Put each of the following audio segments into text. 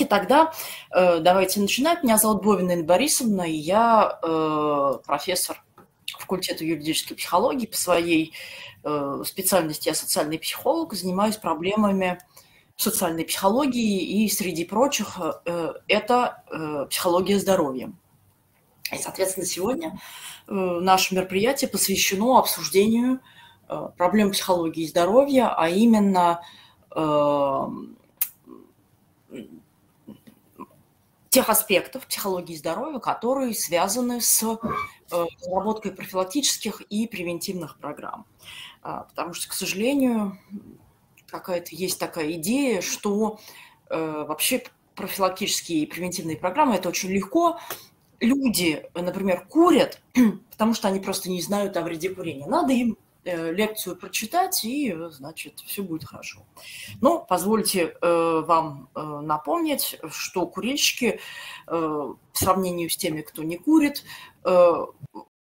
И тогда давайте начинать. Меня зовут Бовина Инна Борисовна, и я профессор факультета юридической психологии. По своей специальности я социальный психолог, занимаюсь проблемами социальной психологии, и среди прочих это психология здоровья. И, соответственно, сегодня наше мероприятие посвящено обсуждению проблем психологии и здоровья, а именно тех аспектов психологии здоровья, которые связаны с разработкой профилактических и превентивных программ. Потому что, к сожалению, какая-то есть такая идея, что вообще профилактические и превентивные программы – это очень легко. Люди, например, курят, потому что они просто не знают о вреде курения. Надо им лекцию прочитать, и, значит, все будет хорошо. Но позвольте вам напомнить, что курильщики, в сравнении с теми, кто не курит, в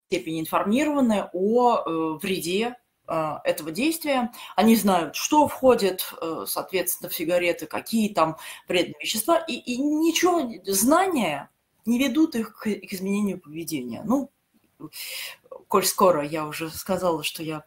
степени информированы о вреде этого действия. Они знают, что входит, соответственно, в сигареты, какие там вредные вещества, и ничего, знания не ведут их к изменению поведения. Ну, коль скоро я уже сказала, что я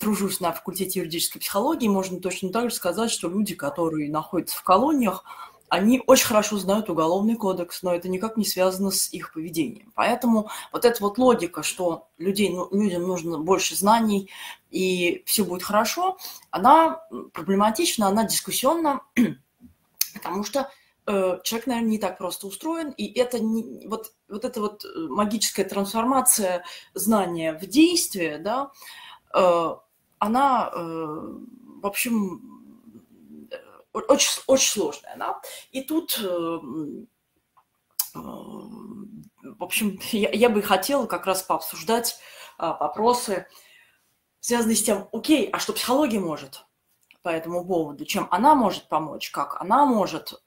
тружусь на факультете юридической психологии, можно точно так же сказать, что люди, которые находятся в колониях, они очень хорошо знают уголовный кодекс, но это никак не связано с их поведением. Поэтому вот эта вот логика, что людям нужно больше знаний и все будет хорошо, она проблематична, она дискуссионна, потому что человек, наверное, не так просто устроен, и это не, вот эта вот магическая трансформация знания в действие, да, она, в общем, очень, очень сложная. Да? И тут, в общем, я бы хотела как раз пообсуждать вопросы, связанные с тем, окей, а что психология может по этому поводу, чем она может помочь, как она может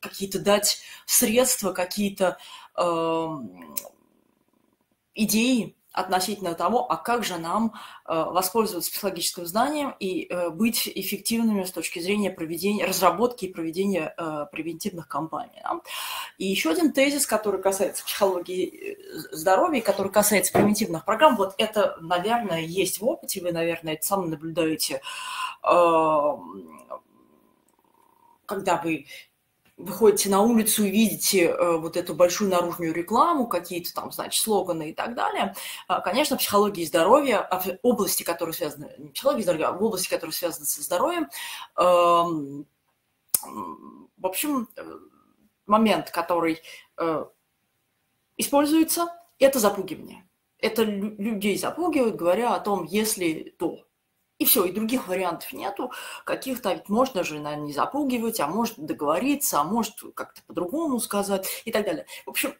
какие-то дать средства, какие-то идеи относительно того, а как же нам воспользоваться психологическим знанием и быть эффективными с точки зрения разработки и проведения превентивных кампаний. Да? И еще один тезис, который касается психологии здоровья, который касается превентивных программ, вот это, наверное, есть в опыте, вы, наверное, это сами наблюдаете, когда вы выходите на улицу и видите вот эту большую наружную рекламу, какие-то там, значит, слоганы и так далее. Конечно, психология и здоровье, области, которые связаны, не психология и здоровье, а области, которые связаны со здоровьем, в общем, момент, который используется, это запугивание. Это людей запугивают, говоря о том, если то. И все, и других вариантов нету, каких-то ведь можно же, наверное, не запугивать, а может договориться, а может как-то по-другому сказать и так далее. В общем,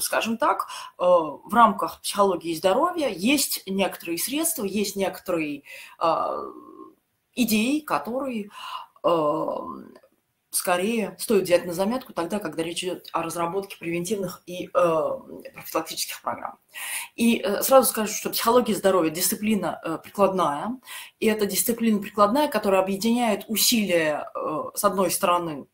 скажем так, в рамках психологии здоровья есть некоторые средства, есть некоторые идеи, которые скорее стоит взять на заметку тогда, когда речь идет о разработке превентивных и профилактических программ. И сразу скажу, что психология здоровья – дисциплина прикладная. И это дисциплина прикладная, которая объединяет усилия, с одной стороны,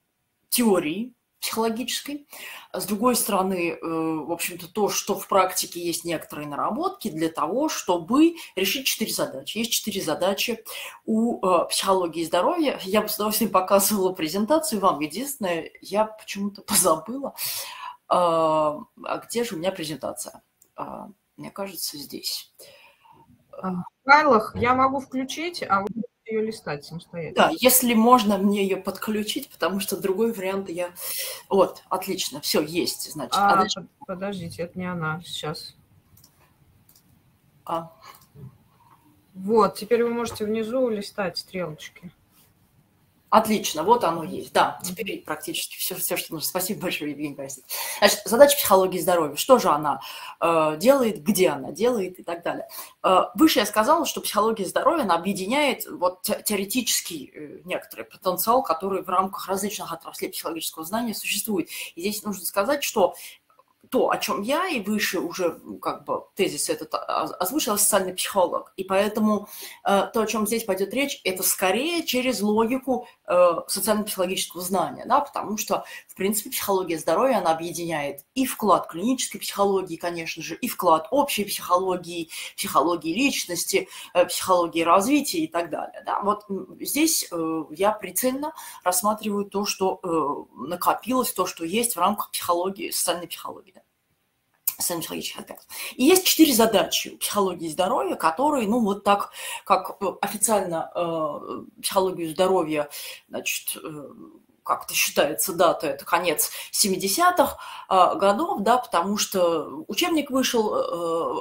теории психологической, а с другой стороны, в общем-то, то, что в практике есть некоторые наработки для того, чтобы решить 4 задачи. Есть 4 задачи у психологии здоровья. Я бы с удовольствием показывала презентацию вам. Единственное, я почему-то позабыла, где же у меня презентация. Мне кажется, здесь. В файлах я могу включить, а вы ее листать самостоятельно. Да, если можно мне ее подключить, потому что другой вариант я... Вот, отлично, все, есть, значит. Подождите, это не она, сейчас. Вот, теперь вы можете внизу листать стрелочки. Отлично, вот оно есть, да, теперь практически все, что нужно. Спасибо большое, Евгений Борисович. Значит, задача психологии здоровья, что же она делает, где она делает и так далее. Выше я сказала, что психология здоровья, она объединяет вот теоретический некоторый потенциал, который в рамках различных отраслей психологического знания существует. И здесь нужно сказать, что то, о чем я и выше уже как бы тезис этот озвучила, социальный психолог. И поэтому то, о чем здесь пойдет речь, это скорее через логику социально-психологического знания, да, потому что, в принципе, психология здоровья, она объединяет и вклад клинической психологии, конечно же, и вклад общей психологии, психологии личности, психологии развития и так далее. Да. Вот здесь я прицельно рассматриваю то, что накопилось, то, что есть в рамках психологии, социальной психологии. И есть 4 задачи психологии здоровья, которые, ну, вот так, как официально психологию здоровья, значит, как-то считается дата, это конец 70-х годов, да, потому что учебник вышел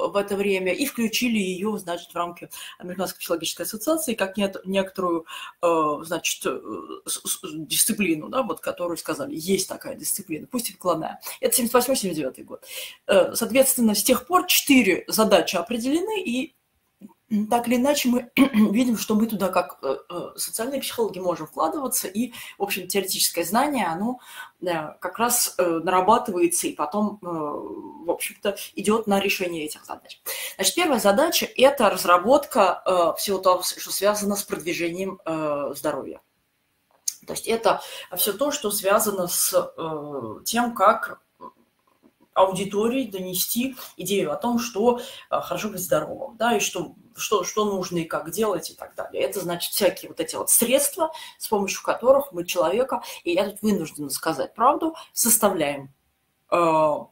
в это время, и включили ее, значит, в рамки Американской психологической ассоциации как некоторую, значит, дисциплину, да, вот, которую сказали, есть такая дисциплина, пусть и вкладная. Это 78-79 год. Соответственно, с тех пор 4 задачи определены, и так или иначе мы видим, что мы туда как социальные психологи можем вкладываться, и, в общем, теоретическое знание, оно как раз нарабатывается и потом, в общем-то, идет на решение этих задач. Значит, первая задача – это разработка всего того, что связано с продвижением здоровья. То есть это все то, что связано с тем, как аудитории донести идею о том, что хорошо быть здоровым, да, и что нужно и как делать и так далее. Это значит всякие вот эти вот средства, с помощью которых мы человека, и я тут вынуждена сказать правду, составляем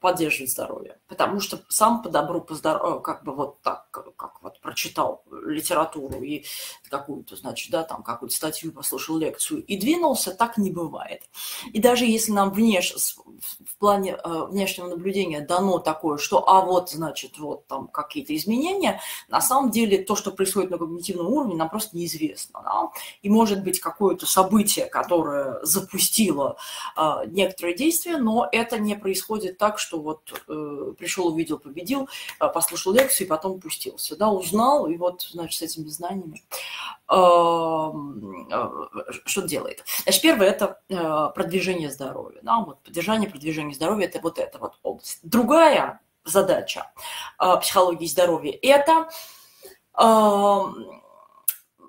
поддерживать здоровье. Потому что сам по добру, по здоровью, как бы вот так, как вот прочитал литературу и какую-то, значит, да, там какую-то статью, послушал лекцию и двинулся, так не бывает. И даже если нам в плане внешнего наблюдения дано такое, что, а вот, значит, вот там какие-то изменения, на самом деле то, что происходит на когнитивном уровне, нам просто неизвестно. Да? И может быть какое-то событие, которое запустило некоторые действия, но это не происходит. Так, что вот пришел, увидел, победил, послушал лекцию и потом пустился, да, узнал, и вот, значит, с этими знаниями что делает. Значит, первое – это продвижение здоровья, да, вот поддержание, продвижение здоровья – это вот эта вот область. Другая задача психологии здоровья – это…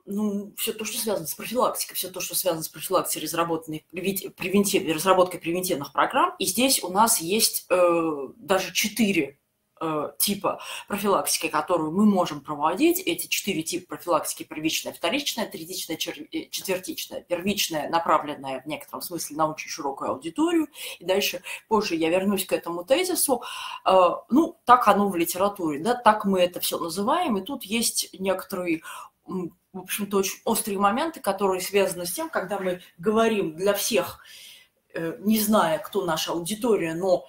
ну, все то, что связано с профилактикой, все то, что связано с профилактикой, разработкой превентивных программ. И здесь у нас есть даже 4 типа профилактики, которую мы можем проводить. Эти 4 типа профилактики: первичная, вторичная, третичная, четвертичная. Первичная, направленная в некотором смысле на очень широкую аудиторию. И дальше позже я вернусь к этому тезису. Ну, так оно в литературе, да, так мы это все называем. И тут есть некоторые, в общем-то, очень острые моменты, которые связаны с тем, когда мы говорим для всех, не зная, кто наша аудитория, но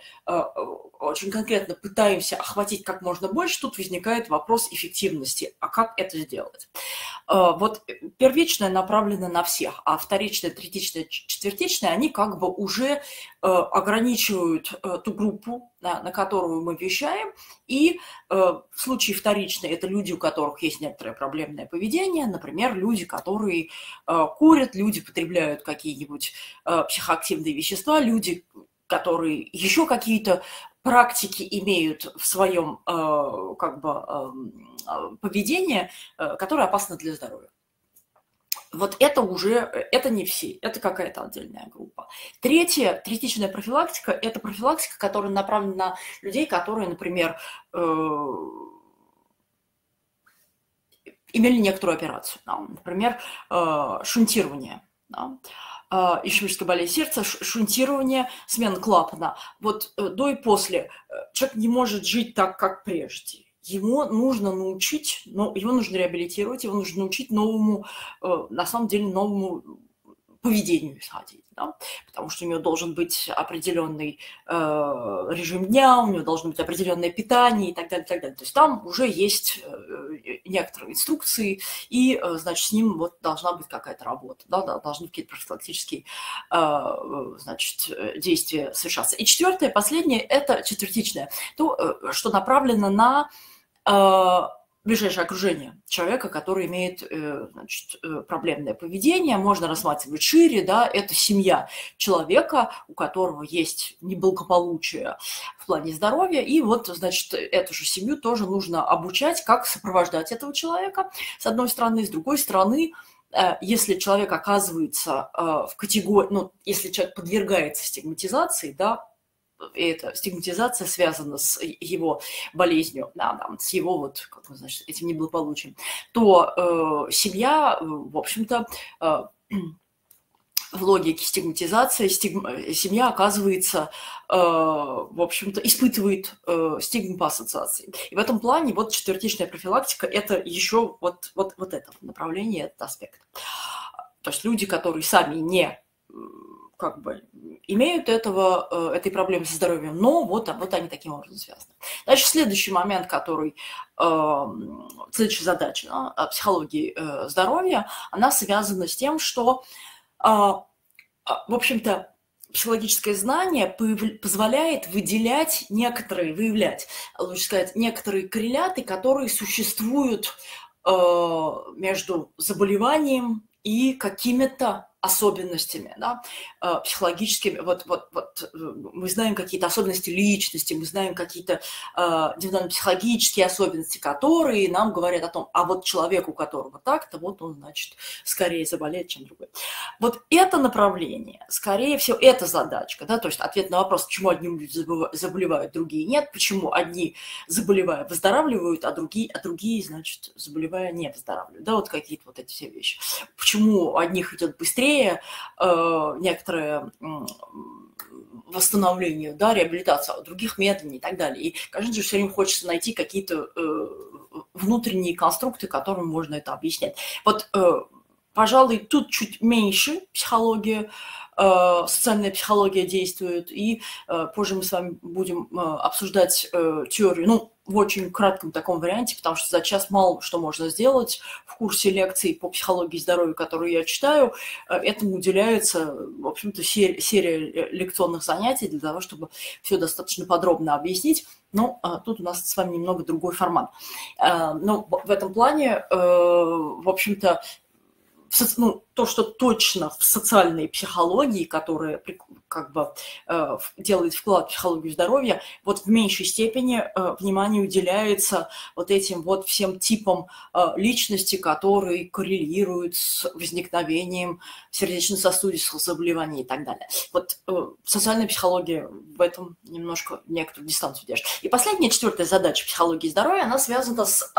очень конкретно пытаемся охватить как можно больше, тут возникает вопрос эффективности. А как это сделать? Вот первичная направлена на всех, а вторичная, третичная, четвертичная, они как бы уже ограничивают ту группу, на которую мы вещаем. И в случае вторичной это люди, у которых есть некоторое проблемное поведение, например, люди, которые курят, люди потребляют какие-нибудь психоактивные вещества, люди, которые еще какие-то практики имеют в своем как бы поведении, которые опасны для здоровья. Вот это уже, это не все, это какая-то отдельная группа. Третья, третичная профилактика – это профилактика, которая направлена на людей, которые, например, имели некоторую операцию, да, например, шунтирование, да, ишемическая болезнь сердца, шунтирование, смена клапана. Вот до и после человек не может жить так, как прежде. Его нужно научить, его нужно реабилитировать, его нужно научить новому, на самом деле, новому поведению исходить, да? Потому что у него должен быть определенный режим дня, у него должно быть определенное питание и так далее, так далее. То есть там уже есть некоторые инструкции, и, значит, с ним вот должна быть какая-то работа, да? Должны какие-то профилактические, значит, действия совершаться. И четвертое, последнее, это четвертичное, то, что направлено на ближайшее окружение человека, который имеет, значит, проблемное поведение, можно рассматривать шире, да, это семья человека, у которого есть неблагополучие в плане здоровья, и вот, значит, эту же семью тоже нужно обучать, как сопровождать этого человека, с одной стороны, с другой стороны, если человек оказывается в категории, ну, если человек подвергается стигматизации, да, и эта стигматизация связана с его болезнью, да, там, с его вот, как, значит, этим неблагополучием, то семья, в общем-то, в логике стигматизации семья оказывается, в общем-то, испытывает стигму по ассоциации. И в этом плане вот четвертичная профилактика – это еще вот это направление, этот аспект. То есть люди, которые сами не, как бы, имеют этой проблемы со здоровьем, но вот они таким образом связаны. Дальше следующий момент, который… Следующая задача о психологии здоровья, она связана с тем, что… В общем-то, психологическое знание позволяет выделять некоторые, выявлять, лучше сказать, некоторые корреляты, которые существуют между заболеванием и какими-то особенностями, да, психологическими. Мы знаем какие-то особенности личности, мы знаем какие-то индивидуально-психологические особенности, которые нам говорят о том, а вот человек, у которого так-то, вот он, значит, скорее заболеет, чем другой. Вот это направление, скорее всего, это задачка, да, то есть ответ на вопрос, почему одни люди заболевают, другие нет, почему одни, заболевая, выздоравливают, а другие, значит, заболевая, не выздоравливают, да, вот какие-то вот эти все вещи. Почему у одних идет быстрее некоторое восстановление, да, реабилитация, а у других медленнее и так далее. И, конечно, все время хочется найти какие-то внутренние конструкты, которым можно это объяснять. Вот, пожалуй, тут чуть меньше психология, социальная психология действует, и позже мы с вами будем обсуждать теорию, ну, в очень кратком таком варианте, потому что за час мало что можно сделать. В курсе лекций по психологии здоровья, которую я читаю, этому уделяется, в общем-то, серия лекционных занятий для того, чтобы все достаточно подробно объяснить. Но тут у нас с вами немного другой формат. Но в этом плане, в общем-то, ну, то, что точно в социальной психологии, которая, как бы, делает вклад в психологию здоровья, вот в меньшей степени внимание уделяется вот этим вот всем типам личности, которые коррелируют с возникновением сердечно-сосудистых заболеваний и так далее. Вот социальная психология в этом немножко некоторую дистанцию держит. И последняя, четвертая задача психологии здоровья, она связана с…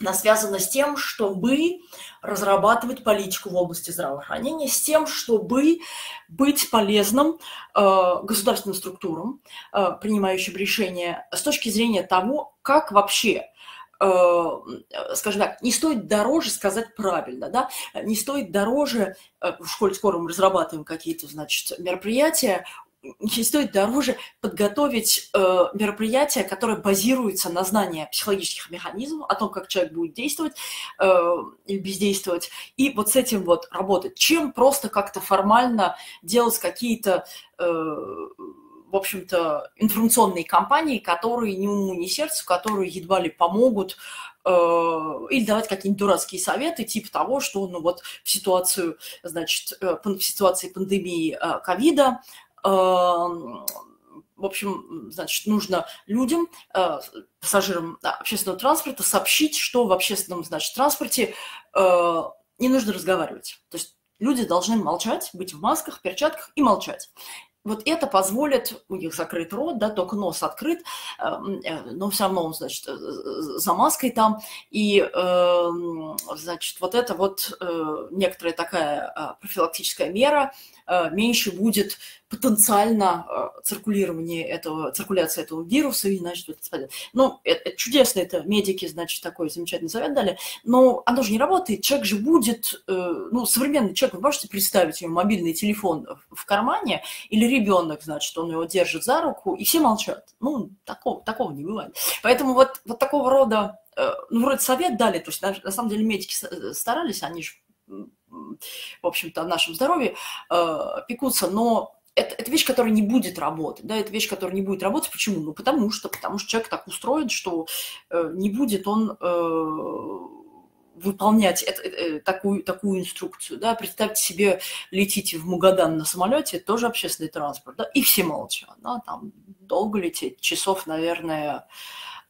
Она связана с тем, чтобы разрабатывать политику в области здравоохранения, с тем, чтобы быть полезным государственным структурам, принимающим решения, с точки зрения того, как вообще, скажем так, не стоит дороже сказать правильно, да? Не стоит дороже, в школе скоро мы разрабатываем какие-то, значит, мероприятия, не стоит дороже подготовить мероприятие, которое базируется на знании психологических механизмов, о том, как человек будет действовать или бездействовать, и вот с этим вот работать, чем просто как-то формально делать какие-то, в общем-то, информационные кампании, которые ни уму, ни сердцу, которые едва ли помогут, или давать какие-нибудь дурацкие советы, типа того, что, ну вот, в ситуации пандемии ковида, в общем, значит, нужно людям, пассажирам общественного транспорта сообщить, что в общественном, значит, транспорте не нужно разговаривать. То есть люди должны молчать, быть в масках, перчатках и молчать. Вот это позволит, у них закрыт рот, да, только нос открыт, но все равно, значит, за маской там. И, значит, вот это вот некоторая такая профилактическая мера, меньше будет потенциально циркуляции этого вируса, и, значит, вот это… Ну, это чудесно, это медики, значит, такой замечательный совет дали, но оно же не работает, человек же будет, ну, современный человек, вы можете представить, у него мобильный телефон в кармане, или ребенок, значит, он его держит за руку, и все молчат. Ну, такого не бывает. Поэтому вот такого рода, ну, вроде совет дали, то есть, на самом деле, медики старались, они же, в общем-то, о нашем здоровье пекутся, но это вещь, которая не будет работать. Да, это вещь, которая не будет работать. Почему? Ну, потому что человек так устроен, что не будет он выполнять такую инструкцию. Да? Представьте себе, летите в Магадан на самолете, это тоже общественный транспорт, да? И все молчат. Да? Там долго лететь, часов, наверное,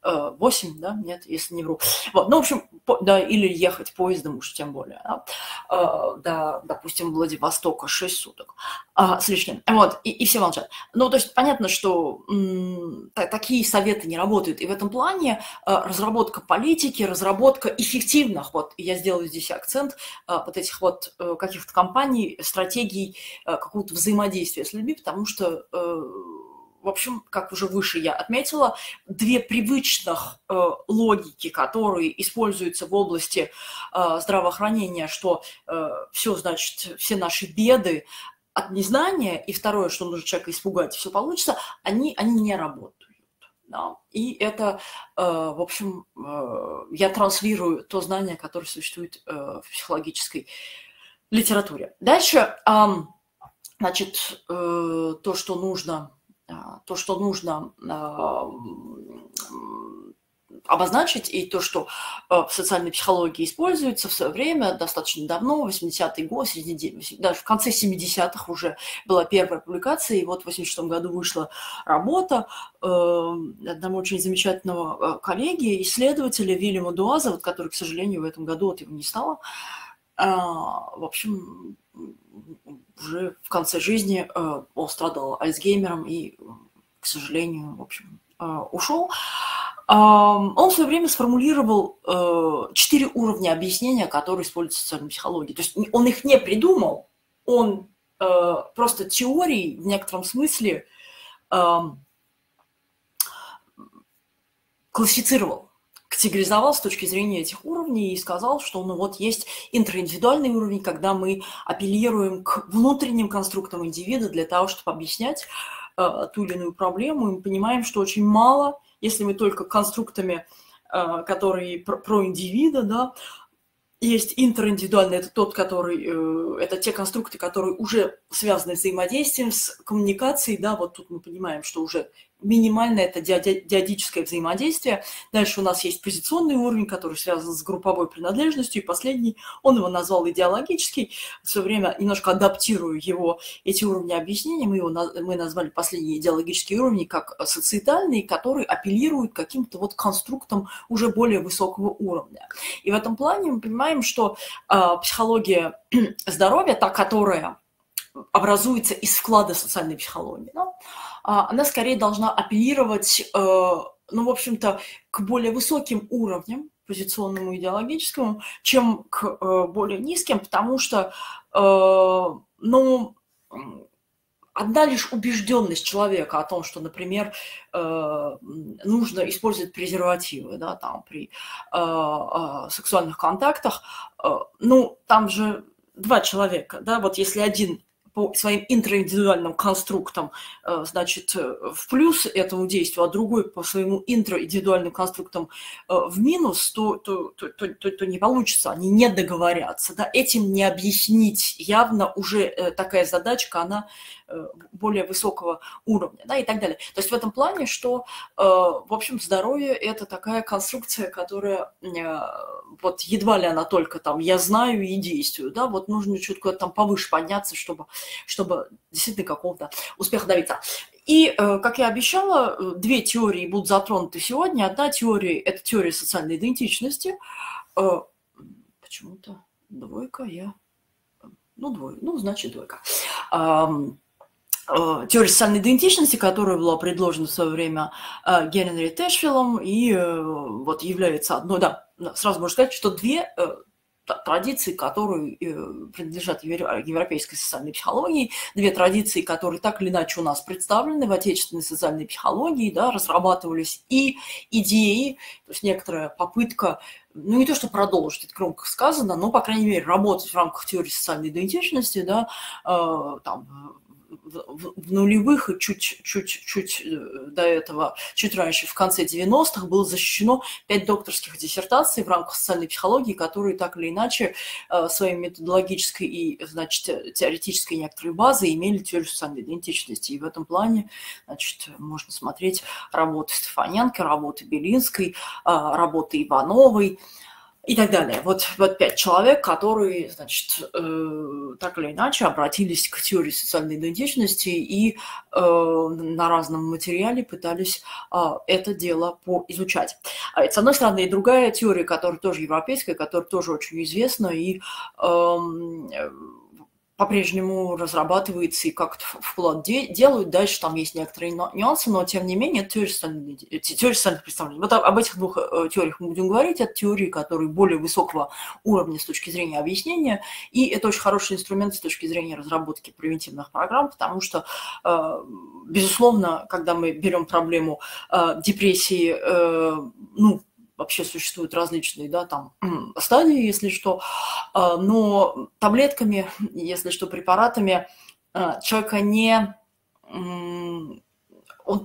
8, да, нет, если не вру. Вот. Ну, в общем, да, или ехать поездом уж тем более, да? Да, допустим, Владивостока 6 суток с лишним. Вот, и все молчат. Ну, то есть понятно, что такие советы не работают. И в этом плане разработка политики, разработка эффективных, вот я сделаю здесь акцент, вот этих вот каких-то компаний, стратегий какого-то взаимодействия с людьми, потому что... В общем, как уже выше я отметила, две привычных логики, которые используются в области здравоохранения, что все, значит, все наши беды от незнания, и второе, что нужно человека испугать, и все получится, они не работают. Да? И это, в общем, я транслирую то знание, которое существует в психологической литературе. Дальше, значит, то, что нужно обозначить, и то, что в социальной психологии используется в свое время, достаточно давно, 80-й год, даже в конце 70-х уже была первая публикация, и вот в 86-м году вышла работа одного очень замечательного коллеги, исследователя Вильяма Дуаза, вот, который, к сожалению, в этом году от его не стало, в общем, уже в конце жизни он страдал Альцгеймером и, к сожалению, в общем, ушел. Он в свое время сформулировал 4 уровня объяснения, которые используются в социальной психологии. То есть он их не придумал, он просто теорией в некотором смысле классифицировал, категоризовал с точки зрения этих уровней и сказал, что ну, вот есть интроиндивидуальный уровень, когда мы апеллируем к внутренним конструктам индивида для того, чтобы объяснять ту или иную проблему. И мы понимаем, что очень мало, если мы только конструктами, которые про индивида, да, есть интериндивидуальный, это тот, который, это те конструкты, которые уже связаны с взаимодействием, с коммуникацией, да, вот тут мы понимаем, что уже минимально это диадическое взаимодействие. Дальше у нас есть позиционный уровень, который связан с групповой принадлежностью, и последний, он его назвал идеологический, все время немножко адаптирую его, эти уровни объяснений, мы назвали последние идеологические уровни как социетальные, которые апеллируют к каким-то вот конструктам уже более высокого уровня. И в этом плане мы понимаем, что психология здоровья, та, которая образуется из вклада социальной психологии, да, она скорее должна апеллировать, ну, в общем-то, к более высоким уровням, позиционному, идеологическому, чем к более низким, потому что, ну, одна лишь убежденность человека о том, что, например, нужно использовать презервативы, да, там, при сексуальных контактах, ну, там же два человека, да, вот если один по своим интроиндивидуальным конструктам, значит, в плюс этому действию, а другой по своему интроиндивидуальным конструктам в минус, то не получится, они не договорятся, да, этим не объяснить. Явно уже такая задачка, она более высокого уровня, да, и так далее. То есть в этом плане, что, в общем, здоровье – это такая конструкция, которая, вот едва ли она только там «я знаю и действую», да, вот нужно чуть куда-то там повыше подняться, чтобы действительно какого-то успеха добиться. И, как я обещала, две теории будут затронуты сегодня. Одна теория – это теория социальной идентичности. Почему-то двойка я... Ну, двойка, ну, значит, двойка. Теория социальной идентичности, которая была предложена в свое время Генри Тэшфелом, и вот является одной... Да, сразу можно сказать, что две... традиции, которые принадлежат европейской социальной психологии, две традиции, которые так или иначе у нас представлены в отечественной социальной психологии, да, разрабатывались и идеи, то есть некоторая попытка, ну не то что продолжить, это громко сказано, но, по крайней мере, работать в рамках теории социальной идентичности, да, там, в нулевых и чуть до этого, чуть раньше, в конце 90-х, было защищено 5 докторских диссертаций в рамках социальной психологии, которые так или иначе своей методологической и, значит, теоретической некоторой базы имели теорию социальной идентичности. И в этом плане, значит, можно смотреть работы Стефаненко, работы Белинской, работы Ивановой и так далее. Вот 5 человек, которые, значит, так или иначе обратились к теории социальной идентичности и на разном материале пытались это дело поизучать. А это, с одной стороны, и другая теория, которая тоже европейская, которая тоже очень известна и по-прежнему разрабатывается и как-то вклад делают. Дальше там есть некоторые нюансы, но тем не менее это теория социальных представлений. Вот об этих двух теориях мы будем говорить. Это теории, которые более высокого уровня с точки зрения объяснения. И это очень хороший инструмент с точки зрения разработки превентивных программ, потому что, безусловно, когда мы берем проблему депрессии, ну, вообще существуют различные, да, там, стадии, если что, но таблетками, если что, препаратами человека не... Он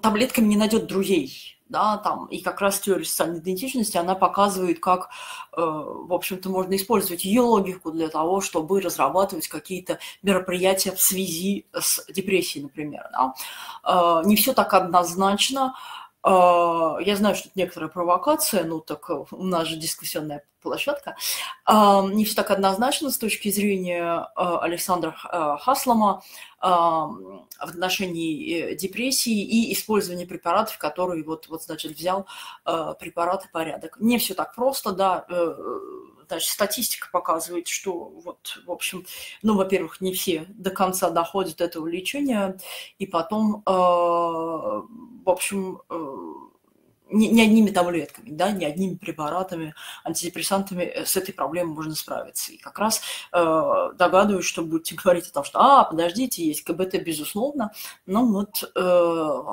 таблетками не найдет друзей. Да, там, и как раз теория социальной идентичности, она показывает, как, в общем-то, можно использовать ее логику для того, чтобы разрабатывать какие-то мероприятия в связи с депрессией, например. Да. Не все так однозначно. Я знаю, что это некоторая провокация, ну так у нас же дискуссионная площадка. Не все так однозначно с точки зрения Александра Хаслама в отношении депрессии и использования препаратов, которые вот значит, взял препарат и порядок. Не все так просто, да. Значит, статистика показывает, что, вот, в общем, ну, во-первых, не все до конца доходят до этого лечения, и потом, в общем, не одними таблетками, да, не одними препаратами, антидепрессантами с этой проблемой можно справиться. И как раз догадываюсь, что будете говорить о том, что, подождите, есть КБТ, безусловно, но вот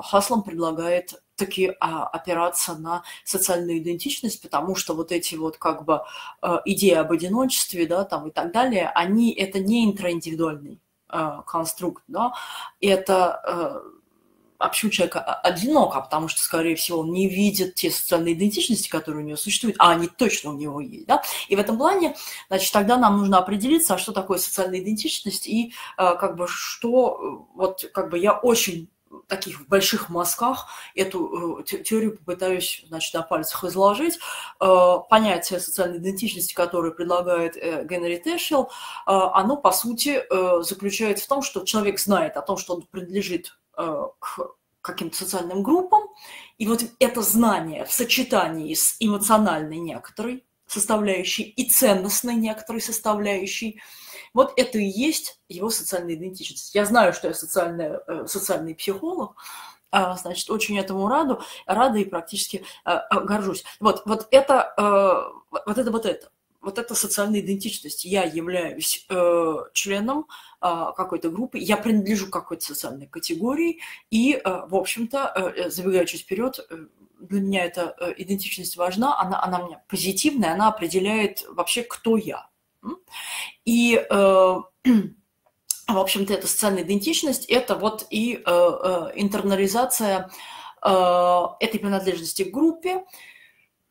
Хаслам предлагает таки опираться на социальную идентичность, потому что вот эти вот как бы идеи об одиночестве, да, там и так далее, они это не интраиндивидуальный конструкт, да, это вообще человек одинок, потому что, скорее всего, он не видит те социальные идентичности, которые у него существуют, а они точно у него есть. Да? И в этом плане, значит, тогда нам нужно определиться, а что такое социальная идентичность и как бы что, вот как бы я очень таких в больших мазках эту теорию попытаюсь, значит, на пальцах изложить. Понятие социальной идентичности, которое предлагает Генри Тэшфел, оно, по сути, заключается в том, что человек знает о том, что он принадлежит к каким-то социальным группам, и вот это знание в сочетании с эмоциональной некоторой составляющей и ценностной некоторой составляющей, вот это и есть его социальная идентичность. Я знаю, что я социальный психолог, значит, очень этому рада и практически горжусь. Вот это социальная идентичность. Я являюсь членом какой-то группы, я принадлежу к какой-то социальной категории, и, в общем-то, забегая чуть вперед, для меня эта идентичность важна, она у меня позитивная, она определяет вообще, кто я. И, в общем-то, эта социальная идентичность – это вот и интернализация этой принадлежности к группе,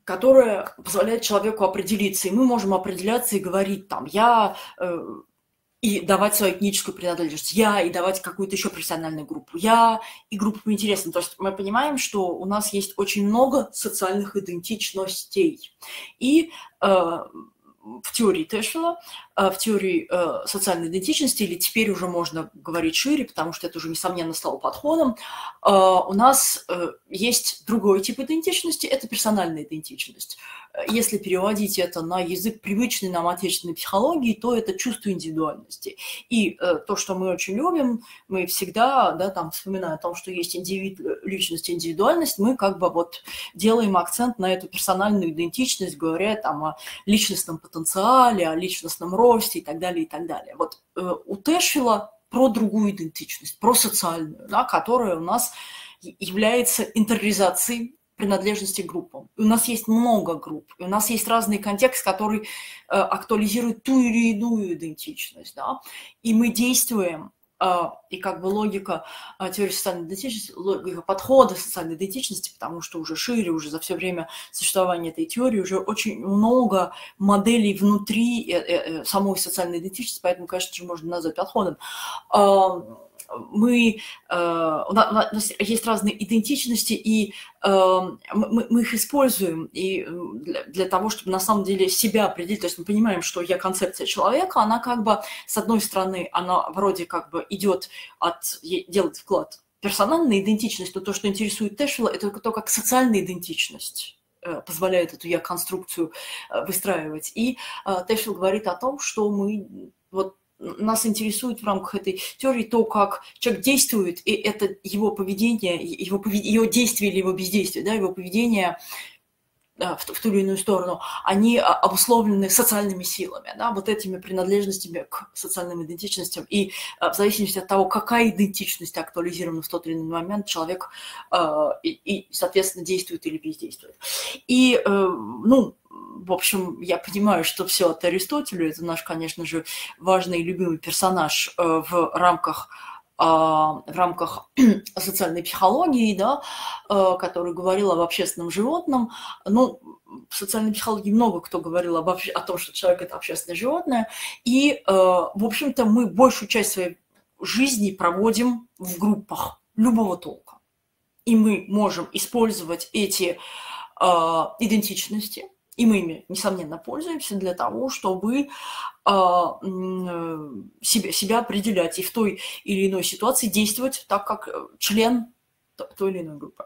которая позволяет человеку определиться. И мы можем определяться и говорить там «я», и давать свою этническую принадлежность «я», и давать какую-то еще профессиональную группу «я», и группу «интересно». То есть мы понимаем, что у нас есть очень много социальных идентичностей. И в теории Тэшфела, в теории социальной идентичности, или теперь уже можно говорить шире, потому что это уже, несомненно, стало подходом, у нас есть другой тип идентичности – это персональная идентичность. Если переводить это на язык, привычный нам отечественной психологии, то это чувство индивидуальности. И то, что мы очень любим, мы всегда, да, там, вспоминая о том, что есть личность, индивидуальность, мы как бы вот делаем акцент на эту персональную идентичность, говоря там о личностном потенциале, о личностном росте и так далее, и так далее. Вот у Тэшфела про другую идентичность, про социальную, да, которая у нас является интернализацией принадлежности к группам. И у нас есть много групп, и у нас есть разный контекст, который актуализирует ту или иную идентичность, да, и мы действуем и как бы логика теории социальной идентичности, логика подхода социальной идентичности, потому что уже шире, уже за все время существования этой теории уже очень много моделей внутри самой социальной идентичности, поэтому, конечно же, можно назвать подходом. У нас есть разные идентичности, и мы их используем и для того, чтобы на самом деле себя определить. То есть мы понимаем, что я концепция человека, она как бы, с одной стороны, она вроде как бы идет делает вклад персональной идентичности, но то, что интересует Тэшфела, это то, как социальная идентичность позволяет эту я-конструкцию выстраивать. И Тэшфел говорит о том, что мы нас интересует в рамках этой теории то, как человек действует, и это его поведение, его действие или его бездействие, да, его поведение в ту или иную сторону, они обусловлены социальными силами, да, вот этими принадлежностями к социальным идентичностям. И в зависимости от того, какая идентичность актуализирована в тот или иной момент, человек, соответственно, действует или бездействует. И, в общем, я понимаю, что все от Аристотеля. Это наш, конечно же, важный и любимый персонаж в рамках социальной психологии, да, который говорил об общественном животном. В социальной психологии много кто говорил о том, что человек – это общественное животное. И, в общем-то, мы большую часть своей жизни проводим в группах любого толка. И мы можем использовать эти идентичности, и мы ими, несомненно, пользуемся для того, чтобы себя определять и в той или иной ситуации действовать так, как член той или иной группы.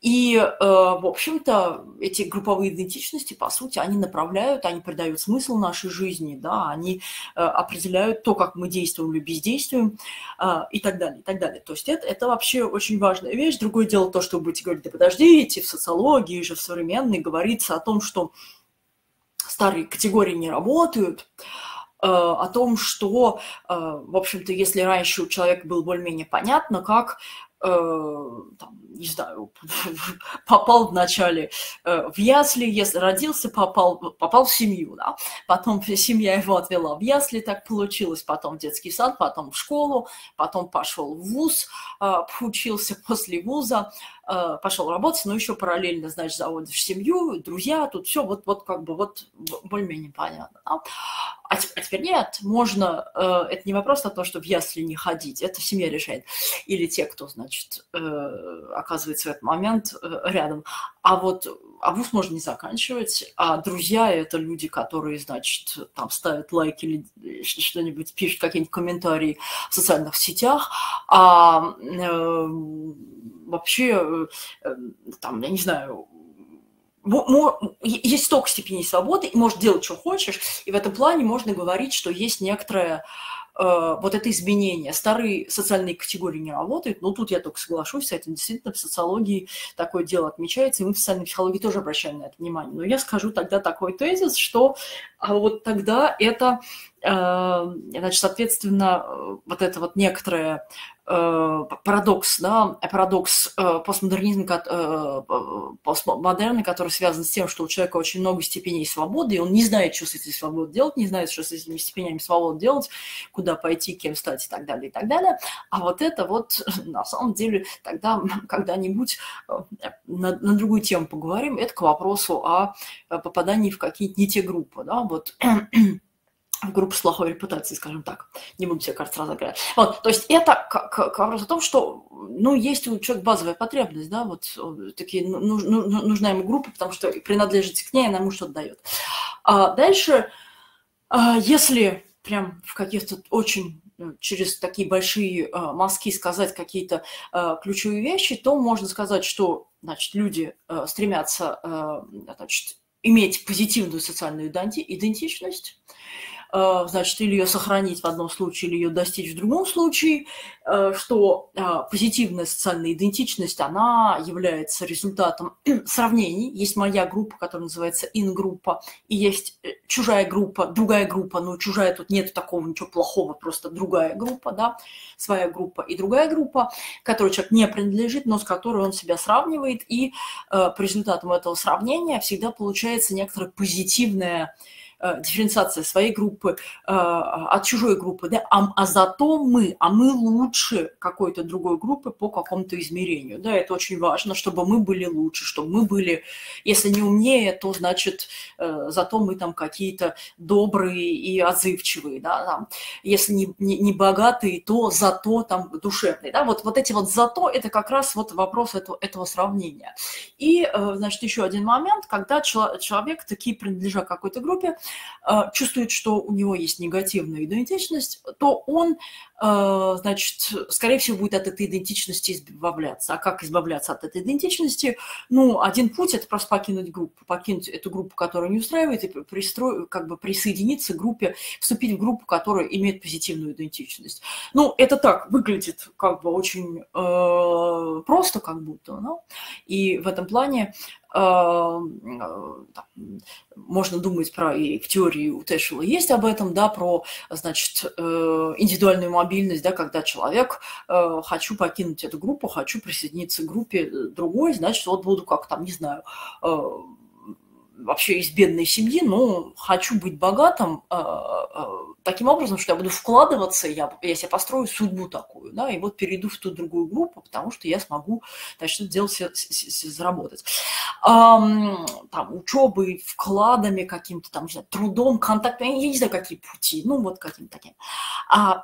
И, в общем-то, эти групповые идентичности, по сути, они направляют, они придают смысл нашей жизни, да, они определяют то, как мы действуем или бездействуем, и так далее, и так далее. То есть это вообще очень важная вещь. Другое дело то, что вы будете говорить: да подождите, в социологии же, в современной, говорится о том, что старые категории не работают, о том, что, в общем-то, если раньше у человека было более-менее понятно, как там, не знаю, попал вначале в ясли, если родился, попал в семью, да? Потом семья его отвела в ясли, так получилось, потом в детский сад, потом в школу, потом пошел в вуз, учился после вуза, пошел работать, но еще параллельно, значит, заводишь семью, друзья, тут все как бы более-менее понятно. Да? А теперь нет, можно, это не вопрос о том, что в ясли не ходить, это семья решает, или те, кто, значит, оказывается в этот момент рядом. А вуз можно не заканчивать, а друзья – это люди, которые, значит, там ставят лайки или что-нибудь, пишут какие-нибудь комментарии в социальных сетях, а вообще, там, я не знаю, есть столько степеней свободы, и можешь делать, что хочешь, и в этом плане можно говорить, что есть некоторое вот это изменение. Старые социальные категории не работают, но тут я только соглашусь с этим. Действительно, в социологии такое дело отмечается, и мы в социальной психологии тоже обращаем на это внимание. Но я скажу тогда такой тезис, что тогда это, значит, соответственно, вот это вот некоторое парадокс, да, парадокс постмодерна, который связан с тем, что у человека очень много степеней свободы, и он не знает, что с этими свободой делать, не знает, что с этими степенями свободы делать, куда пойти, кем стать и так далее, и так далее. А это на самом деле тогда когда-нибудь на другую тему поговорим. Это к вопросу о попадании в какие-то не те группы, да, группу с плохой репутацией, скажем так. Не буду себе карты разыграть. То есть это к вопросу о том, что, есть у человека базовая потребность, да, нужна ему группа, потому что принадлежность к ней, она ему что-то дает. А дальше, если прям в каких-то очень через такие большие мазки сказать какие-то ключевые вещи, то можно сказать, что, значит, люди стремятся, значит, иметь позитивную социальную идентичность, значит, или ее сохранить в одном случае, или ее достичь в другом случае, что позитивная социальная идентичность, она является результатом сравнений. Есть моя группа, которая называется ин-группа, и есть чужая группа, другая группа, но чужая, тут нет такого ничего плохого, просто другая группа, да, своя группа и другая группа, которой человек не принадлежит, но с которой он себя сравнивает, и по результатам этого сравнения всегда получается некоторая позитивная дифференциация своей группы от чужой группы, да, а зато мы, мы лучше какой-то другой группы по какому-то измерению, да, это очень важно, чтобы мы были лучше, чтобы мы были, если не умнее, то, значит, зато мы там какие-то добрые и отзывчивые, да, там, если не богатые, то зато там душевные, да, вот эти вот зато, это как раз вот вопрос этого сравнения. И, значит, еще один момент, когда человек, таки принадлежа какой-то группе, чувствует, что у него есть негативная идентичность, то он, значит, скорее всего, будет от этой идентичности избавляться. А как избавляться от этой идентичности? Ну, один путь – это просто покинуть группу, покинуть эту группу, которая не устраивает, и как бы присоединиться к группе, вступить в группу, которая имеет позитивную идентичность. Ну, это так выглядит как бы очень просто, как будто, да? И в этом плане можно думать про, и в теории у Тэшфела есть об этом, да, про, значит, индивидуальную мобильность, да, когда человек, хочу покинуть эту группу, хочу присоединиться к группе другой, значит, вот буду как там, не знаю, вообще из бедной семьи, но хочу быть богатым таким образом, что я буду вкладываться, я себе построю судьбу такую, да, и вот перейду в ту другую группу, потому что я смогу, значит, это дело заработать. Там, учебой, вкладами каким-то, там, не знаю, трудом, контактом, я не знаю, какие пути, ну, вот каким-то таким.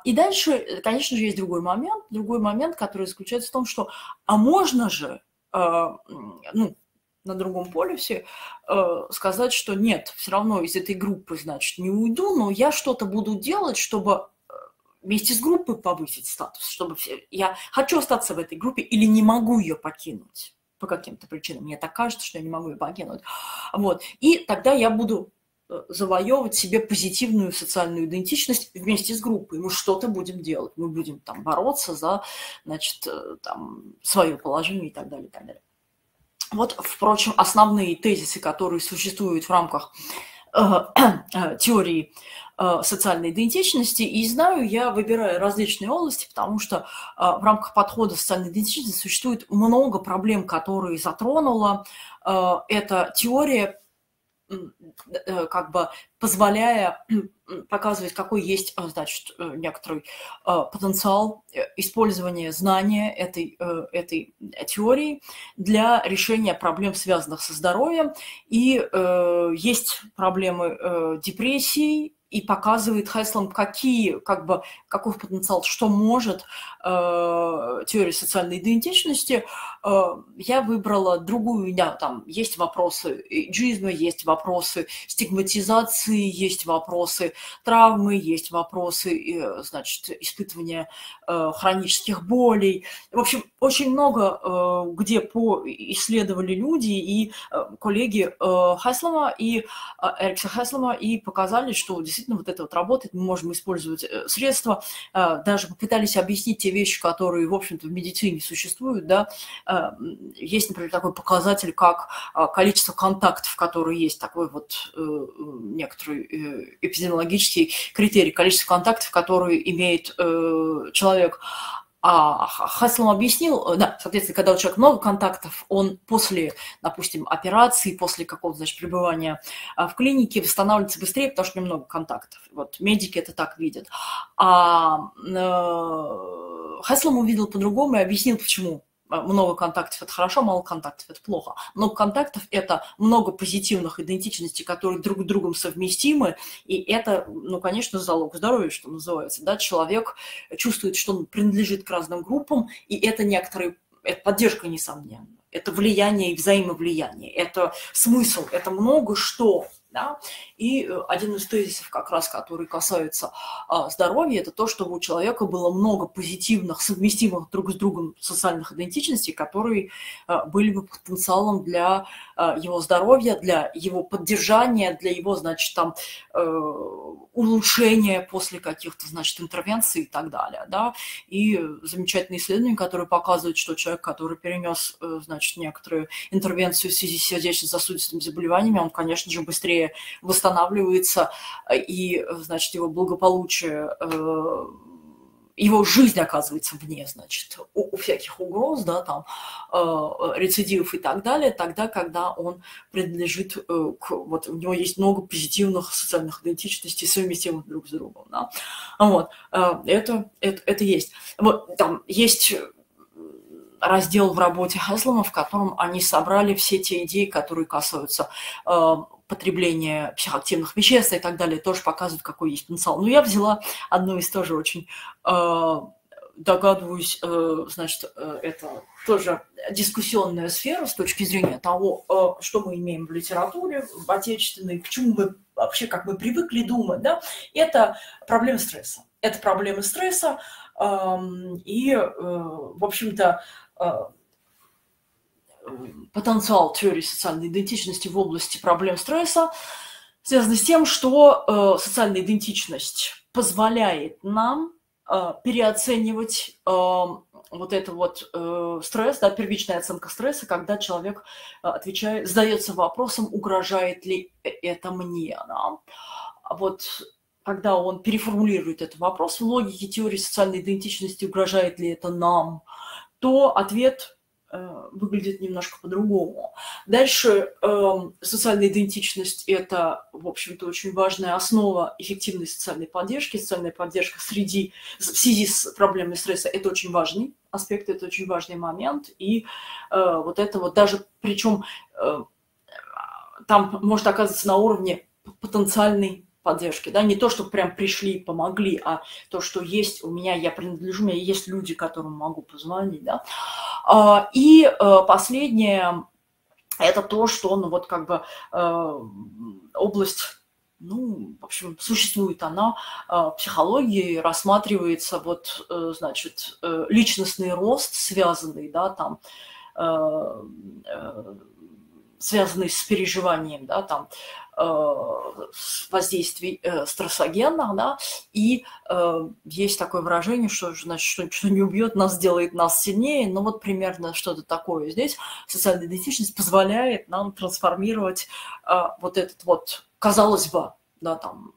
И дальше, конечно же, есть другой момент, который заключается в том, что, можно же, ну, на другом полюсе, сказать, что нет, все равно из этой группы, значит, не уйду, но я что-то буду делать, чтобы вместе с группой повысить статус, чтобы я хочу остаться в этой группе или не могу ее покинуть по каким-то причинам. Мне так кажется, что я не могу ее покинуть. Вот. И тогда я буду завоевывать себе позитивную социальную идентичность вместе с группой. Мы что-то будем делать, мы будем там бороться за, значит, там, свое положение и так далее, и так далее. Вот, впрочем, основные тезисы, которые существуют в рамках теории социальной идентичности. И знаю, я выбираю различные области, потому что в рамках подхода социальной идентичности существует много проблем, которые затронула эта теория, как бы позволяя показывать, какой есть, значит, некоторый потенциал использования знания этой теории для решения проблем, связанных со здоровьем. И есть проблемы депрессии, и показывает Хаслам, каков потенциал, что может теория социальной идентичности. Я выбрала другую, да, там есть вопросы эйджизма, есть вопросы стигматизации, есть вопросы травмы, есть вопросы, значит, испытывания хронических болей. В общем, очень много где исследовали люди и коллеги Хаслама и Эрикса Хаслама, и показали, что действительно вот это вот работает, мы можем использовать средства, даже попытались объяснить те вещи, которые, в общем-то, в медицине существуют, да, есть, например, такой показатель, как количество контактов, которые есть, такой вот некоторый эпидемиологический критерий, количество контактов, которые имеет человек. А Хаслам объяснил, да, соответственно, когда у человека много контактов, он после, допустим, операции, после какого-то, значит, пребывания в клинике восстанавливается быстрее, потому что немного контактов. Вот медики это так видят. А Хаслам увидел по-другому и объяснил, почему. Много контактов – это хорошо, мало контактов – это плохо. Много контактов – это много позитивных идентичностей, которые друг с другом совместимы, и это, ну, конечно, залог здоровья, что называется. Да? Человек чувствует, что он принадлежит к разным группам, и это некоторые, это поддержка, несомненно, это влияние и взаимовлияние, это смысл, это много что. Да? И один из тезисов, как раз, который касается здоровья, это то, чтобы у человека было много позитивных, совместимых друг с другом социальных идентичностей, которые были бы потенциалом для его здоровья, для его поддержания, для его, значит, там, улучшения после каких-то, значит, интервенций и так далее. Да? И замечательные исследования, которые показывают, что человек, который перенес, значит, некоторую интервенцию в связи с сердечно-сосудистыми заболеваниями, он, конечно же, быстрее восстанавливается, и, значит, его благополучие его жизнь оказывается вне, значит, у всяких угроз, да, там, рецидивов и так далее, тогда, когда он принадлежит к, вот, у него есть много позитивных социальных идентичностей, совместимых друг с другом, да, вот, это есть. Вот, там есть раздел в работе Хаслама, в котором они собрали все те идеи, которые касаются потребления психоактивных веществ и так далее, тоже показывают, какой есть потенциал. Но я взяла одну из тоже очень, догадываюсь, значит, это тоже дискуссионная сфера с точки зрения того, что мы имеем в литературе, в отечественной, к чему мы вообще, как мы привыкли думать, да, это проблема стресса. Это проблема стресса, и, в общем-то, потенциал теории социальной идентичности в области проблем стресса связан с тем, что социальная идентичность позволяет нам переоценивать вот это вот стресс, да, первичная оценка стресса, когда человек отвечает, задается вопросом, угрожает ли это мне. Да? Вот когда он переформулирует этот вопрос в логике теории социальной идентичности, угрожает ли это нам, то ответ выглядит немножко по-другому. Дальше социальная идентичность – это, в общем-то, очень важная основа эффективной социальной поддержки. Социальная поддержка в связи с проблемой стресса – это очень важный аспект, это очень важный момент. И вот это вот даже, причем там может оказаться на уровне потенциальной поддержки, да, не то, что прям пришли и помогли, а то, что есть у меня, я принадлежу, у меня есть люди, которым могу позвонить, да. И последнее, это то, что, ну, вот как бы область, ну, в общем, существует она в психологии, рассматривается, вот, значит, личностный рост, связанный, да, там, связанный с переживанием, да, там, воздействий стрессогенных, да, и есть такое выражение, что, значит, что не убьет нас, делает нас сильнее, но вот примерно что-то такое здесь. Социальная идентичность позволяет нам трансформировать вот этот вот, казалось бы, да, там,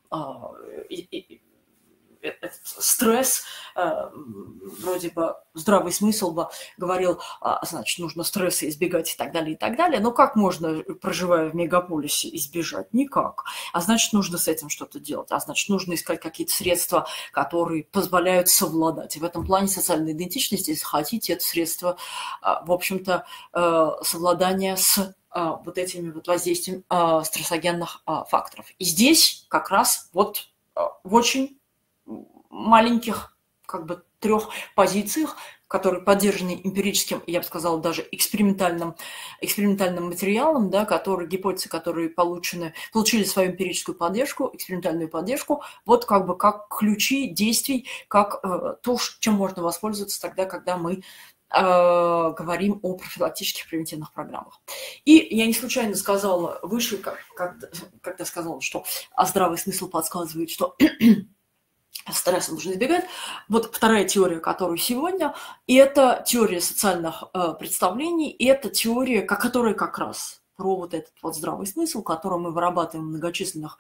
этот стресс, вроде бы здравый смысл бы говорил, значит, нужно стресса избегать и так далее, но как можно, проживая в мегаполисе, избежать? Никак. А значит, нужно с этим что-то делать, а значит, нужно искать какие-то средства, которые позволяют совладать. И в этом плане социальная идентичность, если хотите, это средство, в общем-то, совладания с вот этими вот воздействием стрессогенных факторов. И здесь как раз вот в очень маленьких, как бы, трех позициях, которые поддержаны эмпирическим, я бы сказала, даже экспериментальным материалом, да, которые, гипотезы, которые получили свою эмпирическую поддержку, экспериментальную поддержку, вот как бы как ключи действий, как то, чем можно воспользоваться тогда, когда мы говорим о профилактических превентивных программах. И я не случайно сказала выше, когда сказала, что здравый смысл подсказывает, что стресса нужно избегать. Вот вторая теория, которую сегодня, это теория социальных представлений, и это теория, которая как раз про вот этот вот здравый смысл, который мы вырабатываем в многочисленных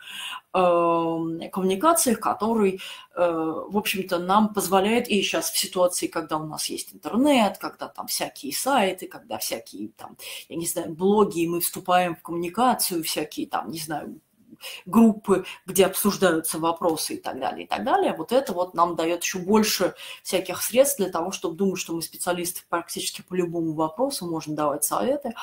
коммуникациях, который, в общем-то, нам позволяет и сейчас в ситуации, когда у нас есть интернет, когда там всякие сайты, когда всякие там, я не знаю, блоги, и мы вступаем в коммуникацию, всякие там, не знаю, группы, где обсуждаются вопросы и так далее, вот это вот нам дает еще больше всяких средств для того, чтобы думать, что мы специалисты практически по любому вопросу, можно давать советы,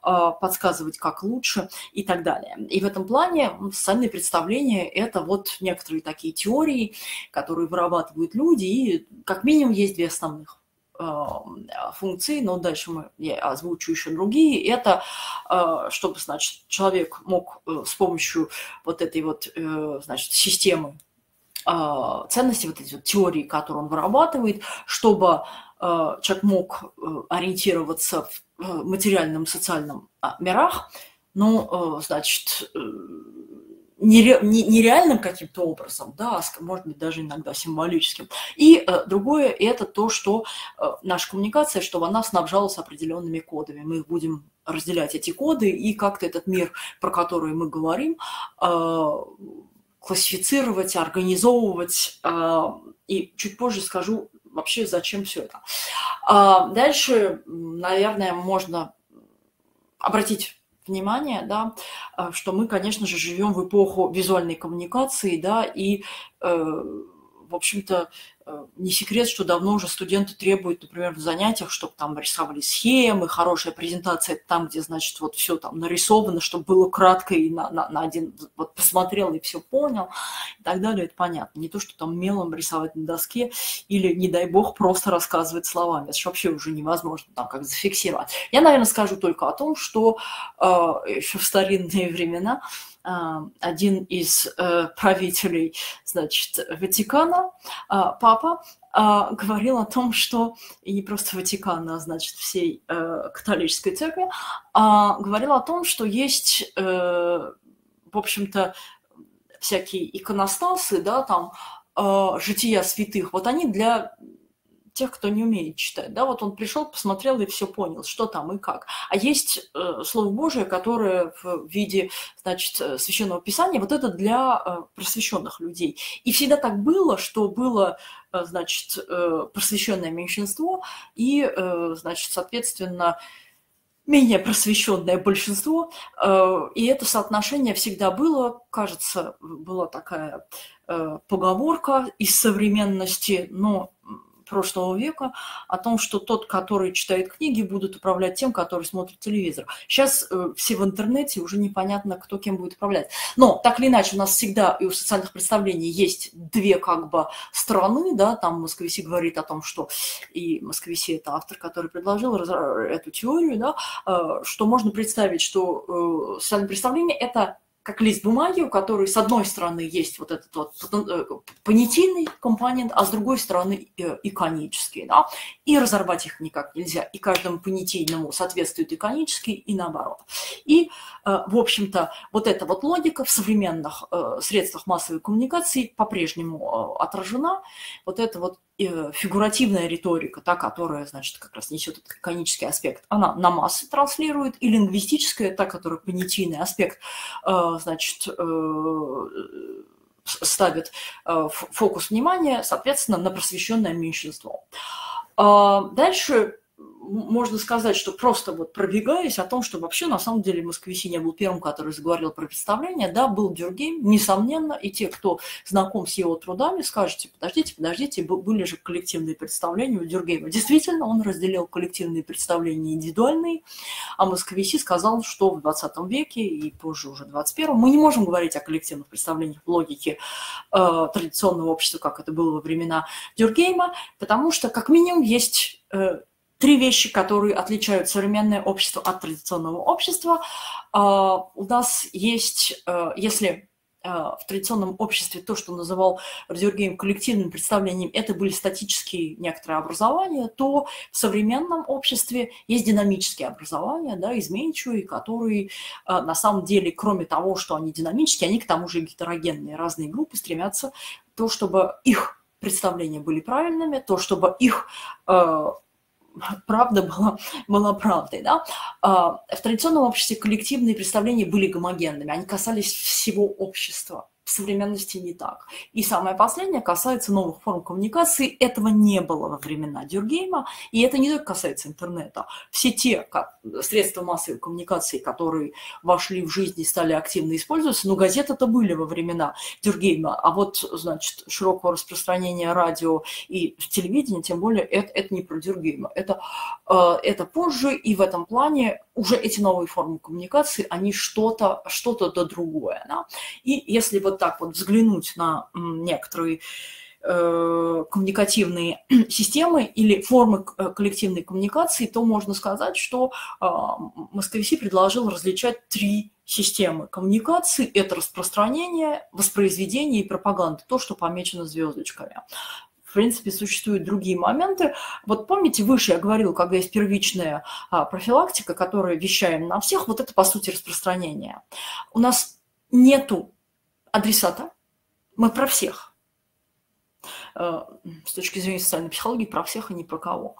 подсказывать, как лучше и так далее. И в этом плане социальные представления – это вот некоторые такие теории, которые вырабатывают люди, и как минимум есть две основных функции, но дальше я озвучу еще другие. Это чтобы, значит, человек мог с помощью вот этой вот, значит, системы ценностей, вот эти вот теории, которые он вырабатывает, чтобы человек мог ориентироваться в материальном, социальном мирах, ну, значит, нереальным каким-то образом, да, а, может быть, даже иногда символическим. И другое – это то, что наша коммуникация, чтобы она снабжалась определенными кодами. Мы будем разделять эти коды, и как-то этот мир, про который мы говорим, классифицировать, организовывать, и чуть позже скажу вообще, зачем все это. Дальше, наверное, можно обратить внимание, да, что мы, конечно же, живем в эпоху визуальной коммуникации, да, и, в общем-то, не секрет, что давно уже студенты требуют, например, в занятиях, чтобы там рисовали схемы, хорошая презентация там, где, значит, вот все там нарисовано, чтобы было кратко и на один вот посмотрел и все понял и так далее, это понятно. Не то, что там мелом рисовать на доске или, не дай бог, просто рассказывать словами. Это же вообще уже невозможно там как зафиксировать. Я, наверное, скажу только о том, что еще в старинные времена один из правителей, значит, Ватикана, папа, говорил о том, что, и не просто Ватикана, а, значит, всей католической церкви, говорил о том, что есть, в общем-то, всякие иконостасы, да, там, жития святых, вот они для тех, кто не умеет читать, да, вот он пришел, посмотрел и все понял, что там и как. А есть Слово Божие, которое в виде, значит, Священного Писания, вот это для просвещенных людей. И всегда так было, что было, значит, просвещенное меньшинство и, значит, соответственно, менее просвещенное большинство, и это соотношение всегда было, кажется, была такая поговорка из современности, но прошлого века, о том, что тот, который читает книги, будет управлять тем, который смотрит телевизор. Сейчас все в интернете, уже непонятно, кто кем будет управлять. Но так или иначе, у нас всегда и у социальных представлений есть две как бы стороны, да, там Московиси говорит о том, что, и Московиси – это автор, который предложил эту теорию, да, что можно представить, что социальное представление – это как лист бумаги, у которой с одной стороны есть вот этот вот понятийный компонент, а с другой стороны иконический. Да? И разорвать их никак нельзя. И каждому понятийному соответствует иконический, и наоборот. И, в общем-то, вот эта вот логика в современных средствах массовой коммуникации по-прежнему отражена. Вот эта вот фигуративная риторика, та, которая, значит, как раз несет этот иконический аспект, она на массы транслирует, и лингвистическая, та, которая понятийный аспект, значит, ставит фокус внимания, соответственно, на просвещенное меньшинство. Дальше можно сказать, что просто вот пробегаясь о том, что вообще на самом деле Московиси не был первым, который заговорил про представление. Да, был Дюркгейм, несомненно, и те, кто знаком с его трудами, скажете, подождите, были же коллективные представления у Дюркгейма. Действительно, он разделил коллективные представления индивидуальные, а Московиси сказал, что в 20 веке и позже уже в 21-м мы не можем говорить о коллективных представлениях в логике традиционного общества, как это было во времена Дюркгейма, потому что как минимум есть три вещи, которые отличают современное общество от традиционного общества. У нас есть, если в традиционном обществе то, что называл Дюркгейм коллективным представлением, это были статические некоторые образования, то в современном обществе есть динамические образования, да, изменчивые, которые на самом деле, кроме того, что они динамические, они к тому же гетерогенные. Разные группы стремятся то, чтобы их представления были правильными, то, чтобы их правда была правдой. Да? В традиционном обществе коллективные представления были гомогенными, они касались всего общества. В современности не так. И самое последнее касается новых форм коммуникации. Этого не было во времена Дюркгейма, и это не только касается интернета. Все те средства массовой коммуникации, которые вошли в жизнь и стали активно использоваться, но газеты-то были во времена Дюркгейма, а вот, значит, широкого распространения радио и телевидения, тем более, это не про Дюркгейма, это позже, и в этом плане уже эти новые формы коммуникации, они что-то да другое. Да? И если вот так вот взглянуть на некоторые коммуникативные системы или формы коллективной коммуникации, то можно сказать, что Московиси предложил различать три системы коммуникации. Это распространение, воспроизведение и пропаганда, то, что помечено звездочками. В принципе, существуют другие моменты. Вот помните, выше я говорила, когда есть первичная профилактика, которую вещаем на всех, вот это, по сути, распространение. У нас нету адресата, мы про всех. С точки зрения социальной психологии, про всех и ни про кого.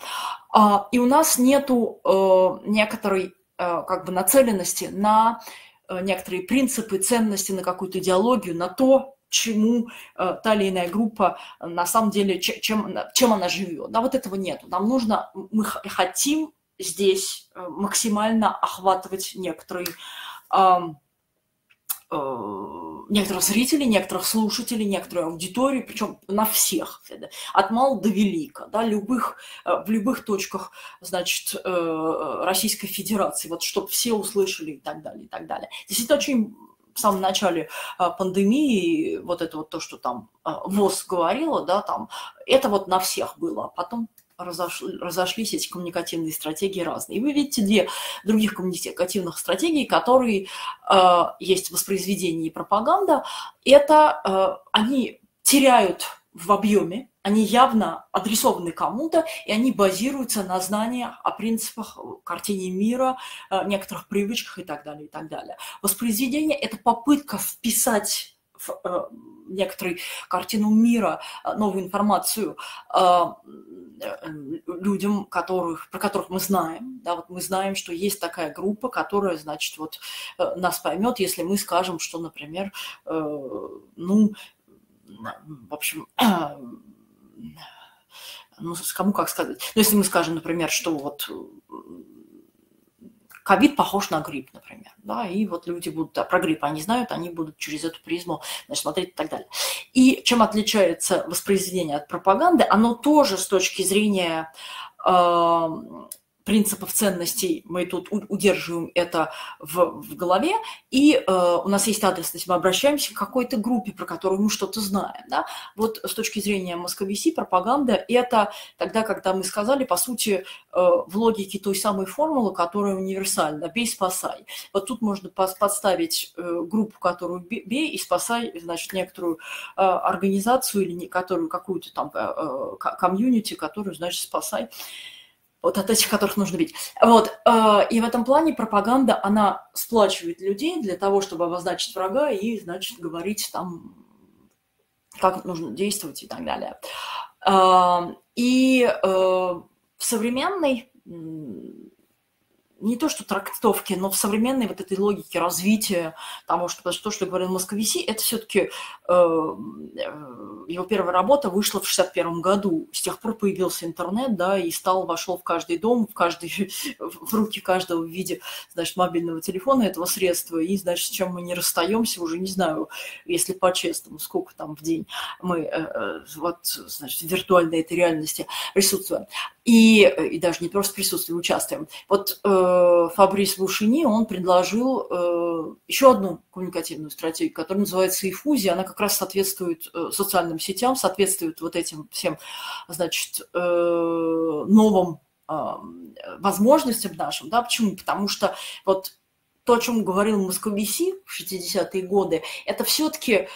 И у нас нету некоторой как бы нацеленности на некоторые принципы, ценности, на какую-то идеологию, на то, чему та или иная группа на самом деле, чем она живет. Да, вот этого нету. Нам нужно, мы хотим здесь максимально охватывать некоторых зрителей, некоторых слушателей, некоторую аудиторию, причем на всех, от мала до велика, да, в любых точках, значит, Российской Федерации, вот, чтобы все услышали и так далее, и так далее. Действительно, очень в самом начале пандемии, вот это вот то, что там ВОЗ говорила, да, там, это вот на всех было, а потом разошлись эти коммуникативные стратегии разные. И вы видите две других коммуникативных стратегий, которые есть воспроизведение и пропаганда. Это они теряют в объеме, они явно адресованы кому-то, и они базируются на знаниях о принципах, картине мира, некоторых привычках и так далее, и так далее. Воспроизведение – это попытка вписать в некоторую картину мира, новую информацию людям, про которых мы знаем. Да, вот мы знаем, что есть такая группа, которая, значит, вот нас поймет, если мы скажем, что, например, ну, в общем, ну, кому как сказать. Ну, если мы скажем, например, что вот ковид похож на грипп, например, да, и вот люди будут, про грипп они знают, они будут через эту призму, значит, смотреть и так далее. И чем отличается воспроизведение от пропаганды? Оно тоже с точки зрения принципов ценностей, мы тут удерживаем это в голове, и у нас есть адресность, мы обращаемся к какой-то группе, про которую мы что-то знаем. Да? Вот с точки зрения Московиси пропаганда – это тогда, когда мы сказали, по сути, в логике той самой формулы, которая универсальна – бей, спасай. Вот тут можно подставить группу, которую бей, и спасай, значит, некоторую организацию или какую-то там комьюнити, которую, значит, спасай. Вот от этих, которых нужно бить. Вот. И в этом плане пропаганда, она сплачивает людей для того, чтобы обозначить врага и, значит, говорить там, как нужно действовать и так далее. И в современной, не то что трактовке, но в современной вот этой логике развития того, что то, что говорил Московиси, это все-таки его первая работа вышла в 1961 году. С тех пор появился интернет, да, и вошел в каждый дом, в руки каждого в виде, значит, мобильного телефона этого средства. И, значит, с чем мы не расстаемся, уже не знаю, если по-честному, сколько там в день мы, вот, значит, в виртуальной этой реальности присутствуем. И даже не просто присутствуем, участвуем. Вот Фабрис Лушини, он предложил еще одну коммуникативную стратегию, которая называется эффузия. Она как раз соответствует социальным сетям, соответствует вот этим всем, значит, новым возможностям нашим. Да? Почему? Потому что вот то, о чем говорил Московиси в 60-е годы, это все-таки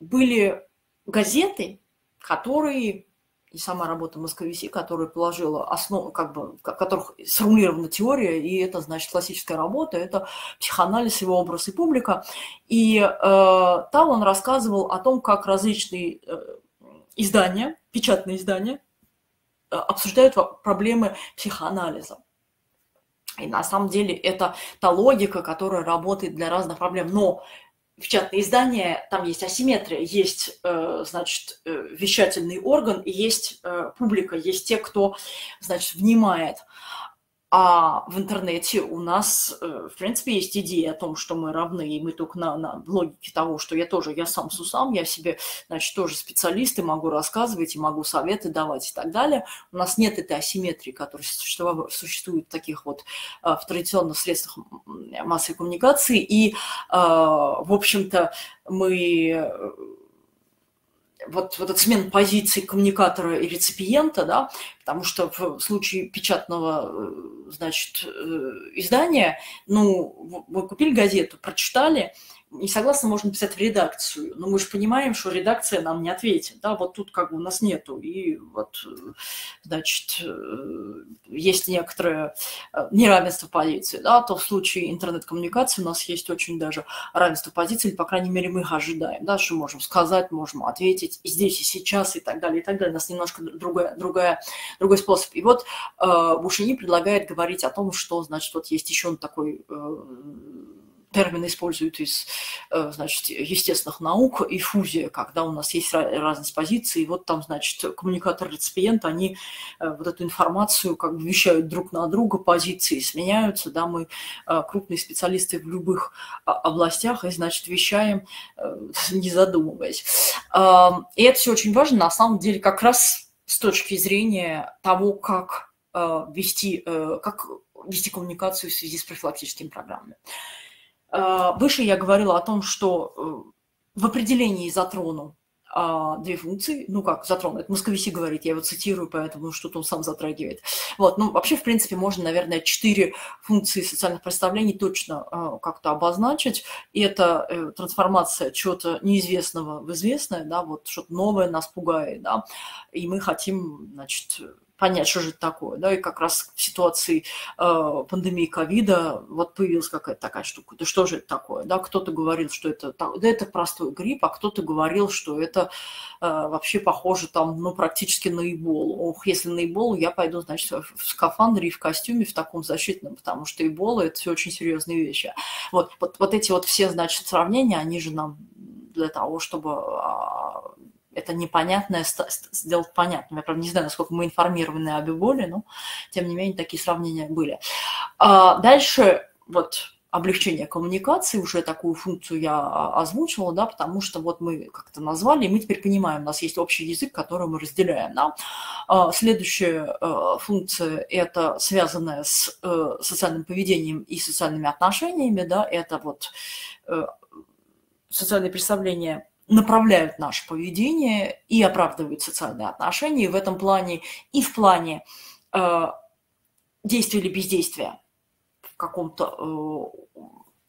были газеты, которые... И сама работа Московиси, которая положила основу, как бы, в которых сформулирована теория, и это, значит, классическая работа, это психоанализ, его образ и публика. И там он рассказывал о том, как различные издания, печатные издания, обсуждают проблемы психоанализа. И на самом деле это та логика, которая работает для разных проблем. Но печатные издания, там есть асимметрия, есть, значит, вещательный орган, и есть публика, есть те, кто, значит, внимает. А в интернете у нас, в принципе, есть идея о том, что мы равны, и мы только на логике того, что я сам с усам, я себе, значит, тоже специалист, и могу рассказывать, и могу советы давать и так далее. У нас нет этой асимметрии, которая существует в таких вот, в традиционных средствах массовой коммуникации. И, в общем-то, мы... Вот этот смен позиций коммуникатора и реципиента, да, потому что в случае печатного, значит, издания, ну, мы купили газету, прочитали, не согласно, можно писать в редакцию, но мы же понимаем, что редакция нам не ответит, да, вот тут как бы у нас нету, и вот, значит, есть некоторое неравенство позиций, да, то в случае интернет-коммуникации у нас есть очень даже равенство позиций, или, по крайней мере, мы их ожидаем, да, что можем сказать, можем ответить и здесь, и сейчас, и так далее, и так далее. У нас немножко другой способ. И вот Бушини предлагает говорить о том, что, значит, вот есть еще такой термины используют из, значит, естественных наук, и фузия, когда у нас есть разность позиций, вот там, значит, коммуникатор и реципиент, они вот эту информацию как бы вещают друг на друга, позиции сменяются, да, мы крупные специалисты в любых областях, и, значит, вещаем, не задумываясь. И это все очень важно, на самом деле, как раз с точки зрения того, как вести коммуникацию в связи с профилактическими программами. Выше я говорила о том, что в определении затрону две функции, ну как затрону, это Московиси говорит, я его цитирую, поэтому что-то он сам затрагивает. Вот, ну вообще, в принципе, можно, наверное, 4 функции социальных представлений точно как-то обозначить. И это трансформация чего-то неизвестного в известное, да, вот что-то новое нас пугает, да, и мы хотим, значит, понять, что же это такое, да, и как раз в ситуации пандемии ковида вот появилась какая-то такая штука, да что же это такое, да, кто-то говорил, что это, да, это простой грипп, а кто-то говорил, что это вообще похоже там, ну, практически на эболу, ох, если на эболу, я пойду, значит, в скафандре и в костюме, в таком защитном, потому что эбола – это все очень серьезные вещи. Вот эти вот все, значит, сравнения, они же нам для того, чтобы это непонятное сделать понятным. Я, правда, не знаю, насколько мы информированы об эболе, но, тем не менее, такие сравнения были. Дальше вот облегчение коммуникации, уже такую функцию я озвучивала, да, потому что вот мы как-то назвали, и мы теперь понимаем, у нас есть общий язык, который мы разделяем. Да. Следующая функция – это связанная с социальным поведением и социальными отношениями, да, это вот социальные представления направляют наше поведение и оправдывают социальные отношения. И в этом плане, и в плане действия или бездействия в каком-то,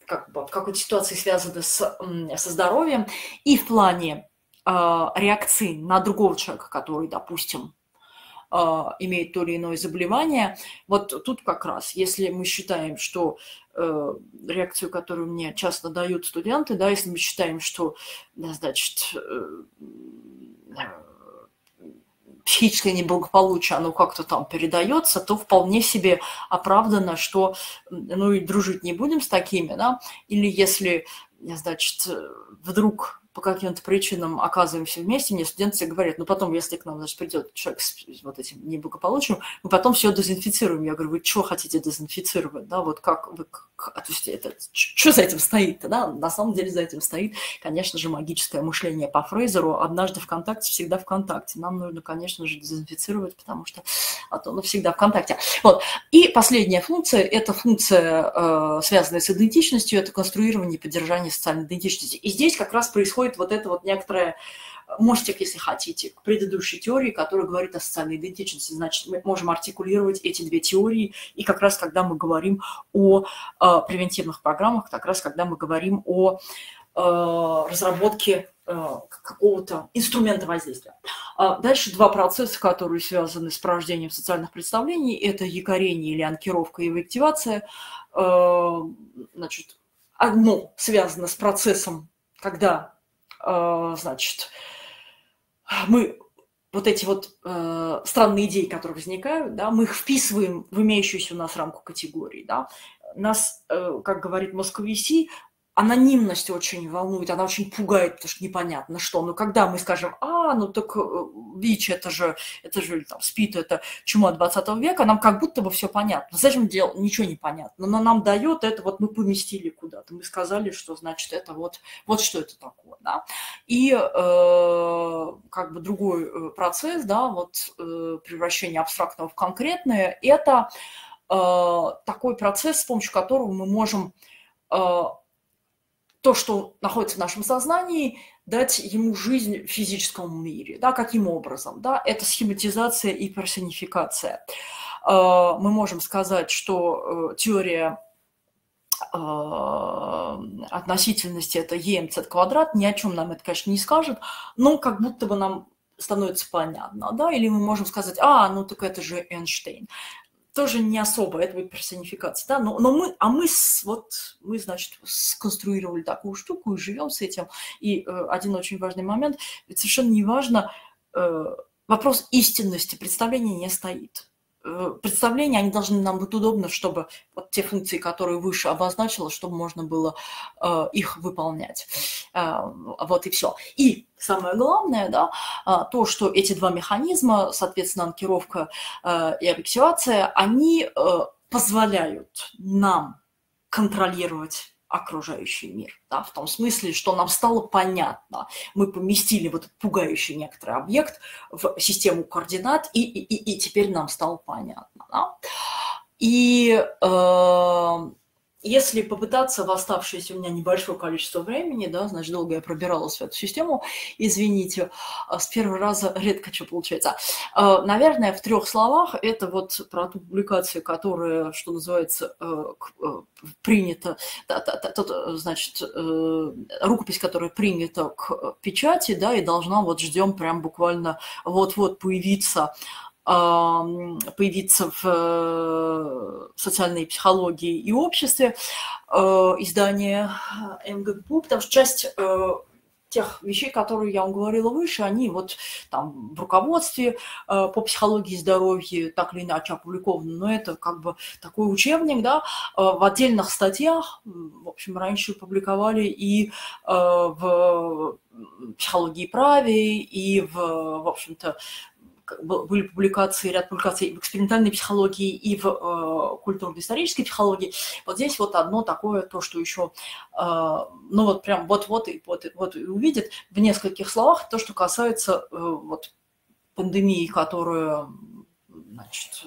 как бы, в какой-то ситуации, связанной со здоровьем, и в плане реакции на другого человека, который, допустим, имеет то или иное заболевание. Вот тут как раз, если мы считаем, что реакцию, которую мне часто дают студенты, да, если мы считаем, что, значит, психическое неблагополучие, оно как-то там передается, то вполне себе оправдано, что, ну, и дружить не будем с такими, да, или если, значит, вдруг по каким-то причинам оказываемся вместе, мне студенты говорят, ну потом, если к нам, значит, придет человек с вот этим неблагополучием, мы потом все дезинфицируем. Я говорю, вы что хотите дезинфицировать, да, вот как вы, что за этим стоит-то, да, на самом деле за этим стоит, конечно же, магическое мышление по Фрейзеру, однажды ВКонтакте, всегда ВКонтакте, нам нужно, конечно же, дезинфицировать, потому что а то, ну, всегда ВКонтакте. Вот, и последняя функция, это функция, связанная с идентичностью, это конструирование и поддержание социальной идентичности, и здесь как раз происходит вот это вот некоторое мостик, если хотите, к предыдущей теории, которая говорит о социальной идентичности. Значит, мы можем артикулировать эти две теории, и как раз когда мы говорим о превентивных программах, как раз когда мы говорим о разработке какого-то инструмента воздействия. Дальше два процесса, которые связаны с порождением социальных представлений, это якорение или анкировка и эвективация. Значит, одно связано с процессом, когда, значит, мы вот эти вот странные идеи, которые возникают, да, мы их вписываем в имеющуюся у нас рамку категории. Да. Нас, как говорит Московиси, анонимность очень волнует, она очень пугает, потому что непонятно что. Но когда мы скажем, ну так ВИЧ, это же там, СПИД, это чума 20 века, нам как будто бы все понятно. Зачем делать? Ничего не понятно. Но нам дает это, вот мы поместили куда-то, мы сказали, что значит это вот что это такое. Да? И как бы другой процесс, да, вот превращение абстрактного в конкретное, это такой процесс, с помощью которого мы можем то, что находится в нашем сознании, дать ему жизнь в физическом мире. Да, каким образом? Да? Это схематизация и персонификация. Мы можем сказать, что теория относительности – это EMZ², ни о чем нам это, конечно, не скажет, но как будто бы нам становится понятно. Да? Или мы можем сказать, ну так это же Эйнштейн. Тоже не особо, это будет персонификация, да, мы, значит, сконструировали такую штуку и живем с этим. И один очень важный момент, ведь совершенно не важно, вопрос истинности представления не стоит. представления, они должны нам быть удобны, чтобы вот те функции, которые выше обозначила, чтобы можно было их выполнять. Вот и все. И самое главное, да, то, что эти два механизма, соответственно, анкировка и объективация, они позволяют нам контролировать окружающий мир, да, в том смысле, что нам стало понятно. Мы поместили вот этот пугающий некоторый объект в систему координат, и теперь нам стало понятно. Да? И если попытаться в оставшееся у меня небольшое количество времени, да, значит, долго я пробиралась в эту систему, извините, с первого раза редко что получается. Наверное, в трех словах, это вот про ту публикацию, которая, что называется, принята, значит, рукопись, которая принята к печати, да, и должна, вот ждем прям буквально вот-вот появиться в социальной психологии и обществе издание МГППУ, потому что часть тех вещей, которые я вам говорила выше, они вот там в руководстве по психологии здоровья так или иначе опубликованы, но это как бы такой учебник, да, в отдельных статьях, в общем, раньше публиковали и в психологии и праве, и в общем-то, были публикации, ряд публикаций в экспериментальной психологии и в культурно-исторической психологии. Вот здесь вот одно такое, то, что еще, ну вот прям вот и увидит в нескольких словах, то, что касается вот пандемии, которая, значит,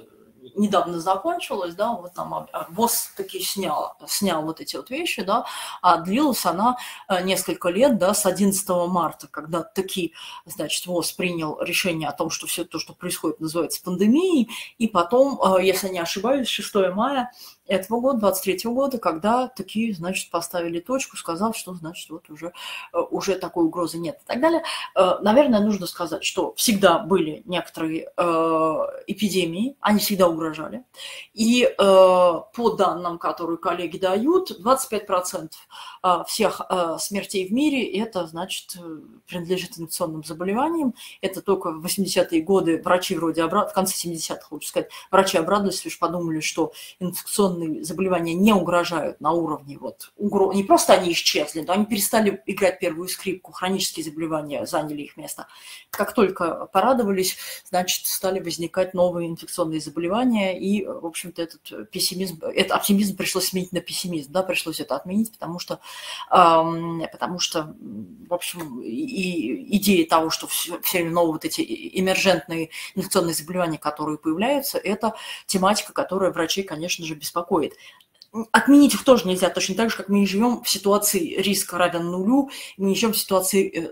недавно закончилась, да, вот там ВОЗ таки снял вот эти вот вещи, да, а длилась она несколько лет, да, с 11 марта, когда таки, значит, ВОЗ принял решение о том, что все то, что происходит, называется пандемией, и потом, если не ошибаюсь, 6 мая этого года, 23-го года, когда таки, значит, поставили точку, сказав, что, значит, вот уже такой угрозы нет и так далее. Наверное, нужно сказать, что всегда были некоторые эпидемии, они всегда угрожали. И по данным, которые коллеги дают, 25% всех смертей в мире, это, значит, принадлежит инфекционным заболеваниям. Это только в 80-е годы врачи вроде обрадовались, в конце 70-х, лучше сказать, врачи обрадовались, лишь подумали, что инфекционные заболевания не угрожают на уровне вот угроз. Не просто они исчезли, но они перестали играть первую скрипку, хронические заболевания заняли их место. Как только порадовались, значит, стали возникать новые инфекционные заболевания, и, в общем-то, этот пессимизм, этот оптимизм пришлось сменить на пессимизм, да, пришлось это отменить, потому что в общем, и идея того, что все время новые вот эти эмержентные инфекционные заболевания, которые появляются, это тематика, которая врачей, конечно же, беспокоит. Отменить их тоже нельзя, точно так же, как мы не живем в ситуации риска равен нулю, мы не живем в ситуации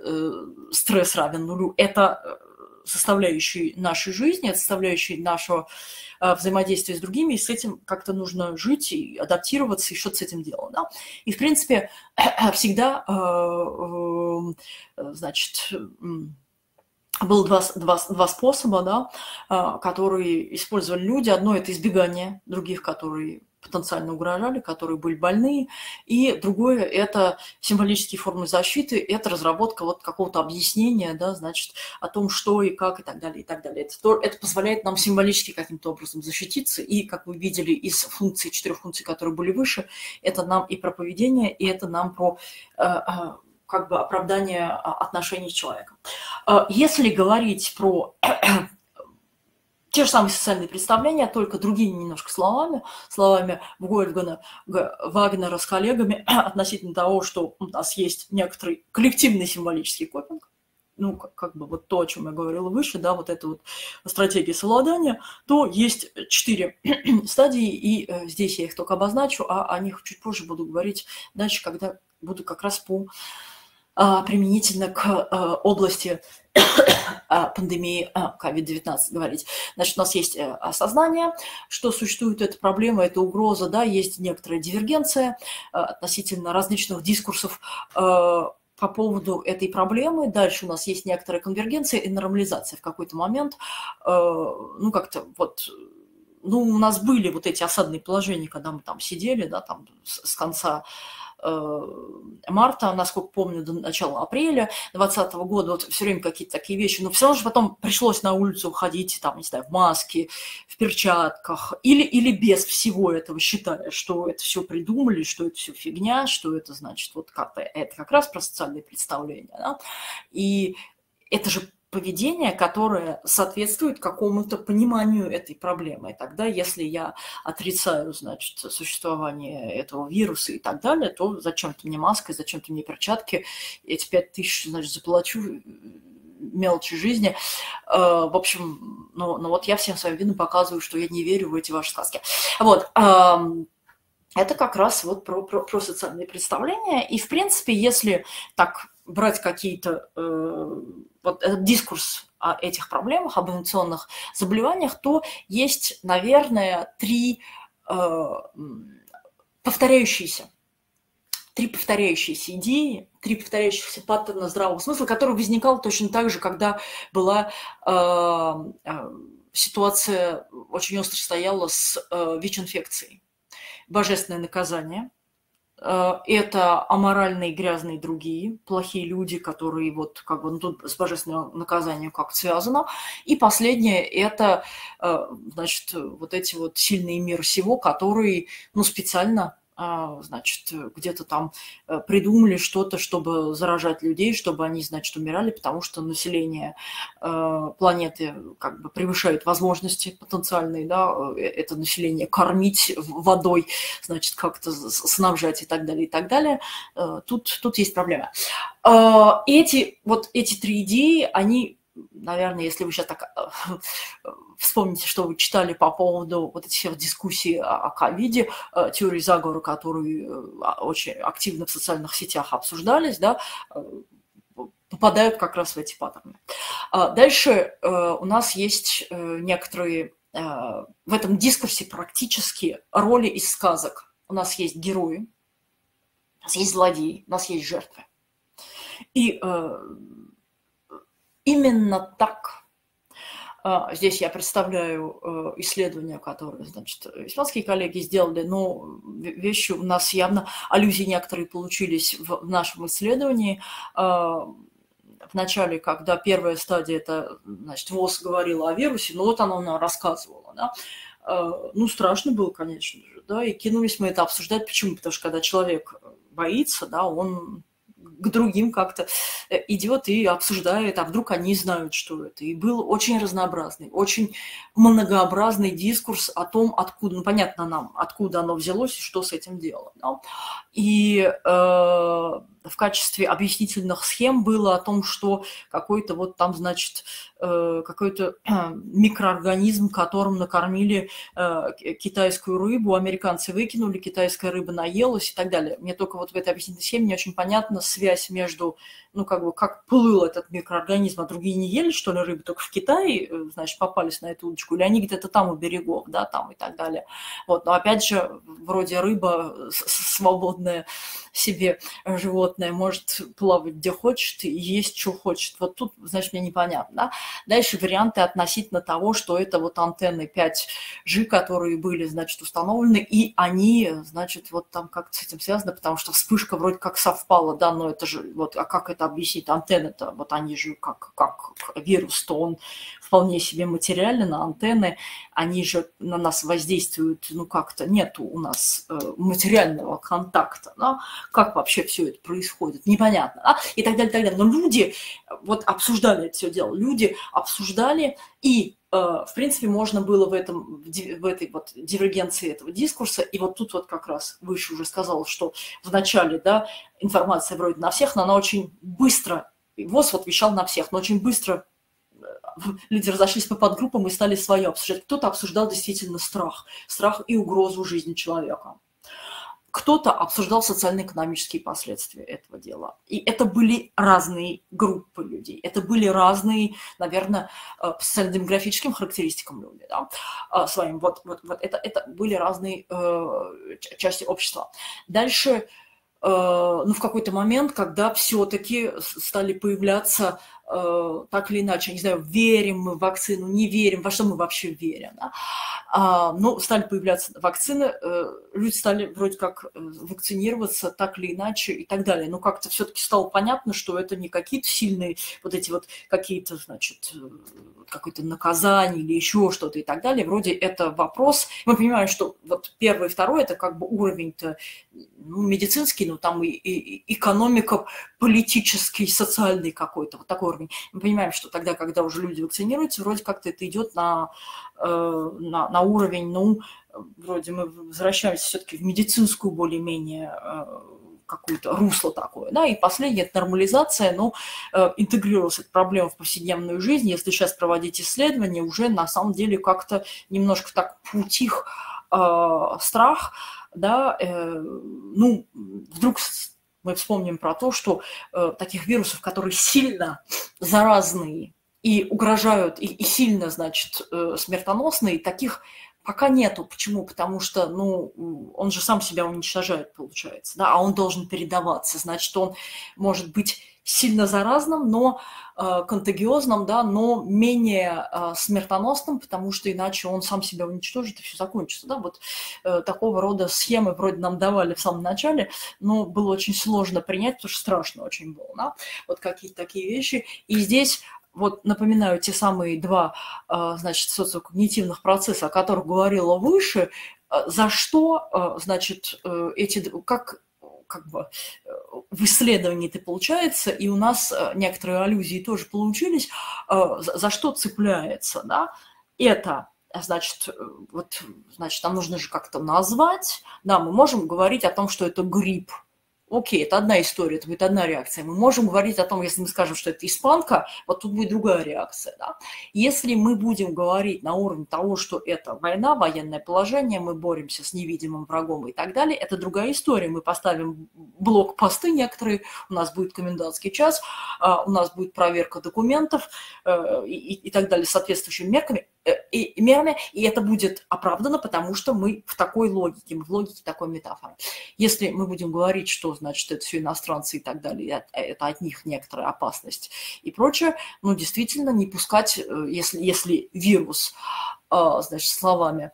стресс равен нулю. Это составляющие нашей жизни, это составляющие нашего взаимодействия с другими, и с этим как-то нужно жить и адаптироваться, и что-то с этим делать. Да? И, в принципе, всегда, значит, было два способа, да, которые использовали люди. Одно – это избегание других, которые потенциально угрожали, которые были больные. И другое – это символические формы защиты, это разработка вот какого-то объяснения, да, значит, о том, что и как, и так далее, и так далее. Это позволяет нам символически каким-то образом защититься. И, как вы видели, из функций, 4 функций, которые были выше, это нам и про поведение, и это нам про как бы оправдание отношений с человеком. Если говорить про те же самые социальные представления, только другими немножко словами Вольфганга Вагнера с коллегами относительно того, что у нас есть некоторый коллективный символический копинг, ну, как бы вот то, о чем я говорила выше, да, вот эта вот стратегия совладания, то есть 4 стадии, и здесь я их только обозначу, а о них чуть позже буду говорить дальше, когда буду как раз применительно к области пандемии COVID-19 говорить. Значит, у нас есть осознание, что существует эта проблема, эта угроза, да, есть некоторая дивергенция относительно различных дискурсов по поводу этой проблемы. Дальше у нас есть некоторая конвергенция и нормализация в какой-то момент. Ну, как-то вот... Ну, у нас были вот эти осадные положения, когда мы там сидели, да, там с конца марта, насколько помню, до начала апреля 2020 года, вот все время какие-то такие вещи, но все равно же потом пришлось на улицу ходить, там, не знаю, в маске, в перчатках, или без всего этого, считая, что это все придумали, что это все фигня, что это значит, вот как-то это как раз про социальные представления, да? И это же поведение, которое соответствует какому-то пониманию этой проблемы. И тогда, если я отрицаю, значит, существование этого вируса и так далее, то зачем-то мне маска, зачем-то мне перчатки, эти 5000, значит, заплачу, мелочи жизни. В общем, ну вот я всем своим видом показываю, что я не верю в эти ваши сказки. Вот. Это как раз вот про социальные представления. И, в принципе, если так брать какие-то вот этот дискурс о этих проблемах, об инфекционных заболеваниях, то есть, наверное, три повторяющиеся идеи, три повторяющихся паттерна здравого смысла, который возникал точно так же, когда была ситуация, очень остро стояла с ВИЧ-инфекцией. Божественное наказание. Это аморальные, грязные другие, плохие люди, которые вот как бы, ну, тут с божественным наказанием как-то связано. И последнее – это, значит, вот эти вот сильные мира сего, которые, ну, специально, значит, где-то там придумали что-то, чтобы заражать людей, чтобы они, значит, умирали, потому что население планеты как бы превышает возможности потенциальные, да, это население кормить водой, значит, как-то снабжать и так далее, и так далее. Тут есть проблема. Эти три идеи, они, наверное, если вы сейчас так вспомните, что вы читали по поводу вот этих всех дискуссий о ковиде, теории заговора, которые очень активно в социальных сетях обсуждались, да, попадают как раз в эти паттерны. Дальше у нас есть некоторые в этом дискурсе практически роли из сказок. У нас есть герои, у нас есть злодеи, у нас есть жертвы. И именно так. Здесь я представляю исследования, которые, значит, испанские коллеги сделали, но вещи у нас явно, аллюзии некоторые получились в нашем исследовании. В начале, когда первая стадия, это, значит, ВОЗ говорила о вирусе, но вот она нам рассказывала, да? Ну, страшно было, конечно же, да, и кинулись мы это обсуждать. Почему? Потому что когда человек боится, да, он к другим как-то идет и обсуждает, а вдруг они знают, что это. И был очень разнообразный, очень многообразный дискурс о том, откуда, ну, понятно нам, откуда оно взялось и что с этим делать. Да? И в качестве объяснительных схем было о том, что какой-то вот там, значит, какой-то микроорганизм, которым накормили китайскую рыбу, американцы выкинули, китайская рыба наелась и так далее. Мне только вот в этой объяснительной схеме не очень понятна связь между, ну, как бы, как плыл этот микроорганизм, а другие не ели, что ли, рыбы, только в Китае, значит, попались на эту удочку, или они где-то там у берегов, да, там и так далее. Вот, но опять же, вроде рыба свободная себе животное, может плавать где хочет и есть, что хочет. Вот тут, значит, мне непонятно. Да? Дальше варианты относительно того, что это вот антенны 5G, которые были, значит, установлены, и они, значит, вот там как-то с этим связаны, потому что вспышка вроде как совпала, да, но это же, вот, а как это объяснить? Антенны-то, вот они же как вирус, то он вполне себе материален, а антенны, они же на нас воздействуют, ну, как-то нет у нас материального контакта, да? Как вообще все это происходит, непонятно, да? И так далее, и так далее. Но люди вот обсуждали это все дело, люди обсуждали, и, в принципе, можно было в этой вот дивергенции этого дискурса, и вот тут вот как раз выше уже сказала, что в начале, да, информация вроде на всех, но она очень быстро, ВОЗ вот вещал на всех, но очень быстро люди разошлись по подгруппам и стали свое обсуждать. Кто-то обсуждал действительно страх и угрозу жизни человека. Кто-то обсуждал социально-экономические последствия этого дела. И это были разные группы людей. Это были разные, наверное, по социально-демографическим характеристикам люди. Да, своим. Вот это были разные части общества. Дальше, ну, в какой-то момент, когда все-таки стали появляться так или иначе, не знаю, верим мы в вакцину, не верим, во что мы вообще верим. Да? Но стали появляться вакцины, люди стали вроде как вакцинироваться так или иначе и так далее. Но как-то все-таки стало понятно, что это не какие-то сильные вот эти вот какие-то, значит, какое-то наказание или еще что-то и так далее. Вроде это вопрос. Мы понимаем, что вот первое и второе – это как бы уровень-то ну, медицинский, но там и экономика, политический, социальный какой-то, вот такой уровень. Мы понимаем, что тогда, когда уже люди вакцинируются, вроде как-то это идет на уровень, ну, вроде мы возвращаемся все-таки в медицинскую более-менее какое-то русло такое, да, и последнее – это нормализация, но интегрировалась эта проблема в повседневную жизнь. Если сейчас проводить исследования, уже на самом деле как-то немножко так поутих страх, да, ну, вдруг мы вспомним про то, что таких вирусов, которые сильно заразные и угрожают, и сильно, значит, смертоносные, таких пока нету. Почему? Потому что, ну, он же сам себя уничтожает, получается, да, а он должен передаваться. Значит, он может быть сильно заразным, но контагиозным, да, но менее смертоносным, потому что иначе он сам себя уничтожит и все закончится. Да? Вот такого рода схемы вроде нам давали в самом начале, но было очень сложно принять, потому что страшно очень было. Да? Вот какие-то такие вещи. И здесь вот напоминаю те самые два, значит, социокогнитивных процесса, о которых говорила выше, за что, значит, эти, как бы в исследовании это получается, и у нас некоторые аллюзии тоже получились, за что цепляется, да, это, значит, вот, значит, нам нужно же как-то назвать, да, мы можем говорить о том, что это грипп, окей, это одна история, это будет одна реакция, мы можем говорить о том, если мы скажем, что это испанка, вот тут будет другая реакция, да, если мы будем говорить на уровне того, что это война, военное положение, мы боремся с невидимым врагом и так далее, это другая история, мы поставим блокпосты некоторые, у нас будет комендантский час, у нас будет проверка документов и так далее, соответствующими мерами, и это будет оправдано, потому что мы в такой логике, мы в логике такой метафоры. Если мы будем говорить, что, значит, это все иностранцы и так далее, это от них некоторая опасность и прочее, ну, действительно, не пускать, если вирус, значит, словами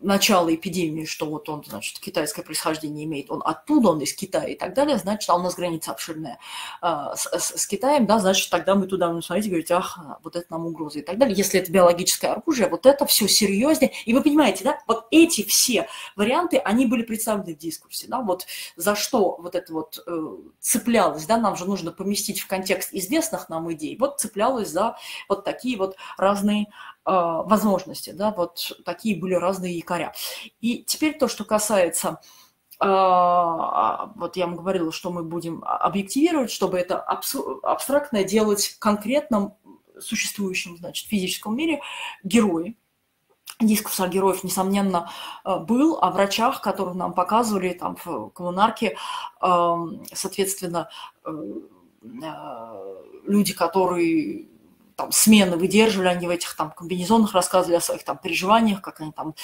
начала эпидемии, что вот он, значит, китайское происхождение имеет, он оттуда, он из Китая и так далее, значит, а у нас граница обширная с Китаем, да, значит, тогда мы туда, ну, смотрите, говорите, ах, вот это нам угроза и так далее. Если это биологическое оружие, вот это все серьезнее. И вы понимаете, да, вот эти все варианты, они были представлены в дискурсе, да, вот за что вот это вот цеплялось, да, нам же нужно поместить в контекст известных нам идей, вот цеплялось за вот такие вот разные возможности, да, вот такие были разные якоря. И теперь то, что касается, вот я вам говорила, что мы будем объективировать, чтобы это абстрактное делать в конкретном существующем, значит, физическом мире герои. Дискурс о героев, несомненно, был, о врачах, которых нам показывали там в коммунарке, соответственно, люди, которые там смены выдерживали, они в этих там комбинезонах рассказывали о своих там переживаниях, как они там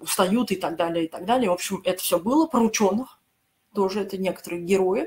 устают и так далее, и так далее. В общем, это все было. Про ученых тоже это некоторые герои.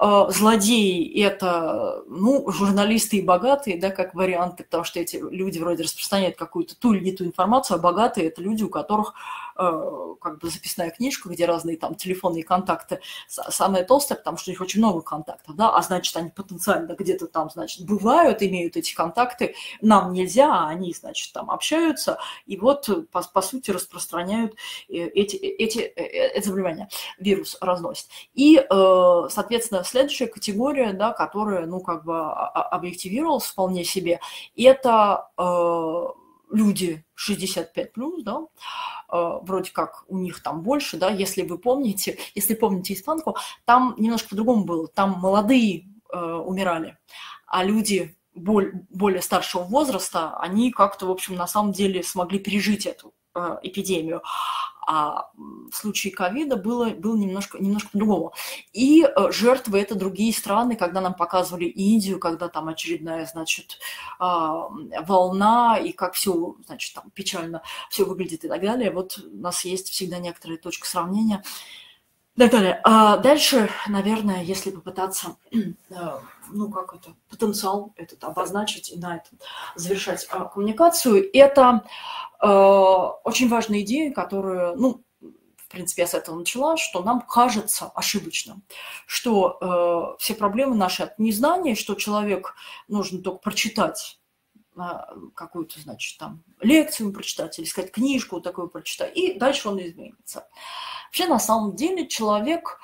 Злодеи – это, ну, журналисты и богатые, да, как варианты, потому что эти люди вроде распространяют какую-то ту или не ту информацию, а богатые – это люди, у которых как бы записная книжка, где разные там телефонные контакты, самые толстые, потому что у них очень много контактов, да, а значит, они потенциально где-то там, значит, бывают, имеют эти контакты, нам нельзя, а они, значит, там общаются, и вот, по сути, распространяют это заболевание, вирус разносит. И, соответственно, следующая категория, да, которая, ну, как бы объективировалась вполне себе, это люди 65+, да, вроде как у них там больше, да, если вы помните, если помните испанку, там немножко по-другому было, там молодые умирали, а люди более старшего возраста, они как-то, в общем, на самом деле смогли пережить эту эпидемию. А в случае ковида было немножко другого. И жертвы – это другие страны, когда нам показывали Индию, когда там очередная, значит, волна, и как все, значит, там печально все выглядит и так далее. Вот у нас есть всегда некоторые точки сравнения. так далее. А дальше, наверное, если попытаться, ну как это, потенциал этот обозначить и на этом завершать коммуникацию, это очень важная идея, которую, ну, в принципе, я с этого начала, что нам кажется ошибочным, что все проблемы наши от незнания, что человек нужно только прочитать какую-то, значит, там лекцию прочитать или сказать книжку вот такую прочитать, и дальше он изменится. Вообще, на самом деле, человек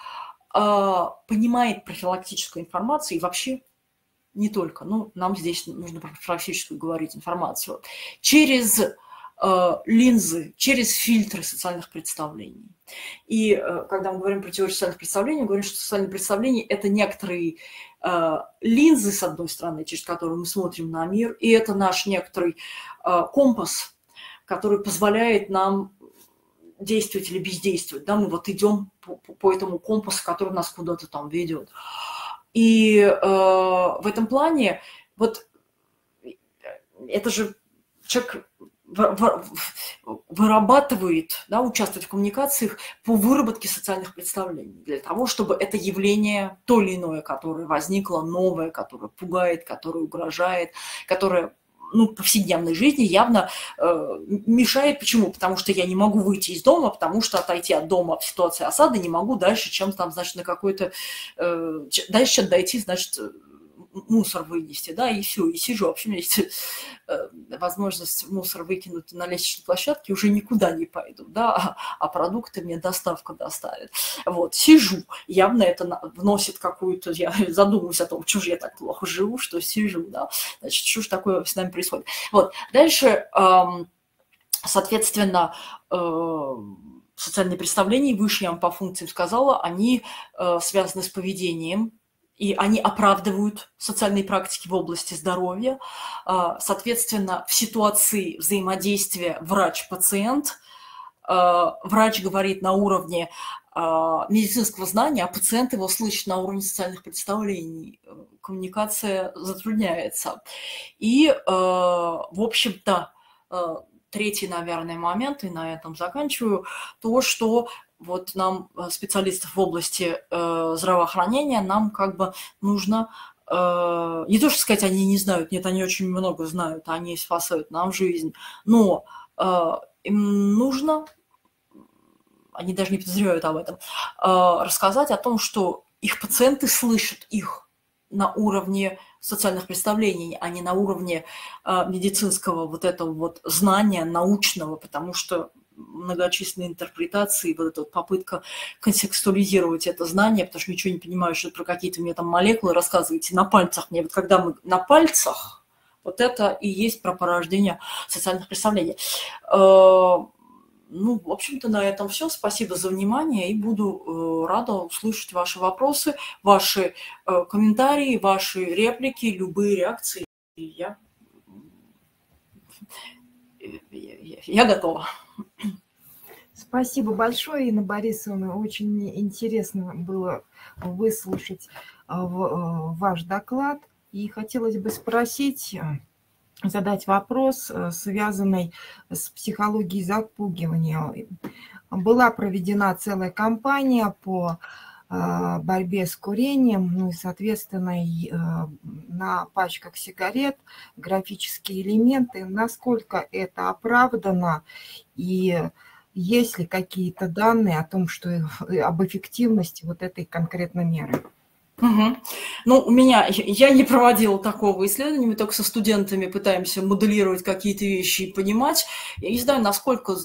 понимает профилактическую информацию и вообще не только. Ну, нам здесь нужно про профилактическую говорить информацию. Через линзы, через фильтры социальных представлений. И когда мы говорим про теорию социальных представлений, мы говорим, что социальные представления – это некоторые линзы, с одной стороны, через которые мы смотрим на мир, и это наш некоторый компас, который позволяет нам действовать или бездействовать. Да, мы вот идем по этому компасу, который нас куда-то там ведет. И в этом плане вот это же человек вырабатывает, да, участвует в коммуникациях по выработке социальных представлений для того, чтобы это явление то или иное, которое возникло, новое, которое пугает, которое угрожает, которое, ну, повседневной жизни явно мешает. Почему? Потому что я не могу выйти из дома, потому что отойти от дома в ситуации осады не могу дальше, чем там, значит, на какой-то... дальше, чем дойти, значит, мусор вынести, да, и все, и сижу. Вообще, у меня есть возможность мусор выкинуть на лестничной площадке, уже никуда не пойду, да, а продукты мне доставка доставит. Вот, сижу. Явно это вносит какую-то... Я задумываюсь о том, что же я так плохо живу, что сижу, да. Значит, что же такое с нами происходит. Вот, дальше, соответственно, социальные представления, выше я вам по функциям сказала, они связаны с поведением, и они оправдывают социальные практики в области здоровья. Соответственно, в ситуации взаимодействия врач-пациент, врач говорит на уровне медицинского знания, а пациент его слышит на уровне социальных представлений. Коммуникация затрудняется. И, в общем-то, третий, наверное, момент, и на этом заканчиваю, то, что... Вот нам, специалистов в области здравоохранения, нам как бы нужно, не то что сказать, они не знают, нет, они очень много знают, они спасают нам жизнь, но им нужно, они даже не подозревают об этом, рассказать о том, что их пациенты слышат их на уровне социальных представлений, а не на уровне медицинского вот этого вот знания научного, потому что многочисленные интерпретации, вот эта вот попытка контекстуализировать это знание, потому что ничего не понимаю, что про какие-то мне там молекулы рассказываете на пальцах. Мне вот когда мы на пальцах, вот это и есть про порождение социальных представлений. Ну, в общем-то, на этом все. Спасибо за внимание, и буду рада услышать ваши вопросы, ваши комментарии, ваши реплики, любые реакции. Я готова. Спасибо большое, Инна Борисовна. Очень интересно было выслушать ваш доклад. И хотелось бы спросить, задать вопрос, связанный с психологией запугивания. Была проведена целая кампания по борьбе с курением, ну и, соответственно, на пачках сигарет графические элементы. Насколько это оправдано и есть ли какие-то данные о том, что об эффективности вот этой конкретной меры? Угу. Ну, я не проводила такого исследования, мы только со студентами пытаемся моделировать какие-то вещи и понимать. Я не знаю, насколько...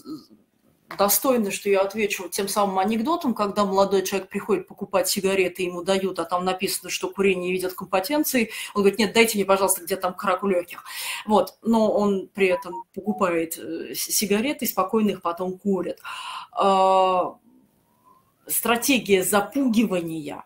достойно, что я отвечу тем самым анекдотом, когда молодой человек приходит покупать сигареты, ему дают, а там написано, что курение ведет к импотенции. Он говорит, нет, дайте мне, пожалуйста, где там рак легких. Вот. Но он при этом покупает сигареты и спокойно их потом курит. Стратегия запугивания,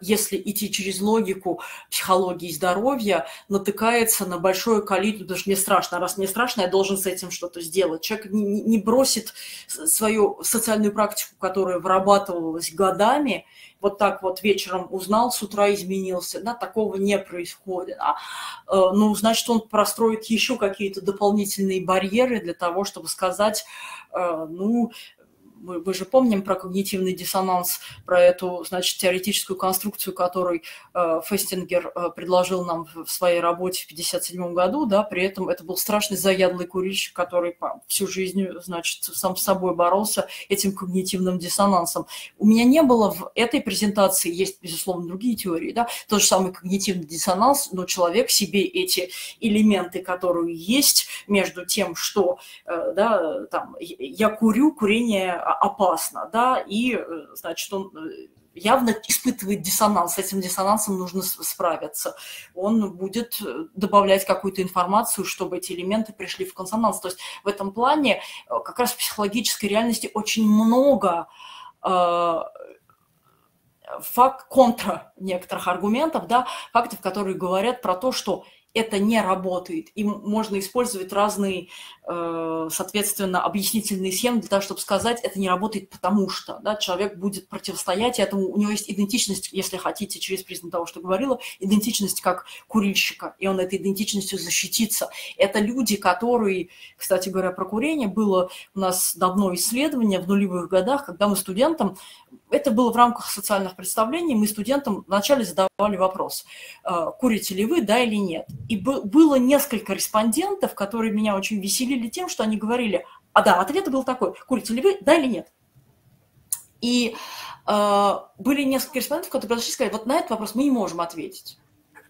если идти через логику психологии здоровья, натыкается на большое количество, потому что мне страшно, раз мне страшно, я должен с этим что-то сделать. Человек не бросит свою социальную практику, которая вырабатывалась годами, вот так вот вечером узнал, с утра изменился, да, такого не происходит. Ну, значит, он простроит еще какие-то дополнительные барьеры для того, чтобы сказать, ну... мы же помним про когнитивный диссонанс, про эту, значит, теоретическую конструкцию, которую Фестингер предложил нам в своей работе в 1957 году, да, при этом это был страшный заядлый курильщик, который всю жизнь, значит, сам с собой боролся этим когнитивным диссонансом. У меня не было в этой презентации, есть, безусловно, другие теории, да, тот же самый когнитивный диссонанс, но человек себе эти элементы, которые есть между тем, что, да, там, я курю, курение опасно, да, и, значит, он явно испытывает диссонанс, с этим диссонансом нужно справиться. Он будет добавлять какую-то информацию, чтобы эти элементы пришли в консонанс. То есть в этом плане как раз в психологической реальности очень много контра некоторых аргументов, да, фактов, которые говорят про то, что это не работает. И можно использовать разные, соответственно, объяснительные схемы для того, чтобы сказать, это не работает, потому что, да, человек будет противостоять этому. У него есть идентичность, если хотите, через призму того, что говорила, идентичность как курильщика, и он этой идентичностью защитится. Это люди, которые, кстати говоря, про курение было у нас давно исследование в нулевых годах, когда мы студентам, это было в рамках социальных представлений, мы студентам вначале задавали вопрос, курите ли вы, да или нет. И было несколько респондентов, которые меня очень веселили тем, что они говорили, а да, ответ был такой, курите ли вы, да или нет. И были несколько респондентов, которые подошли и сказали, вот на этот вопрос мы не можем ответить.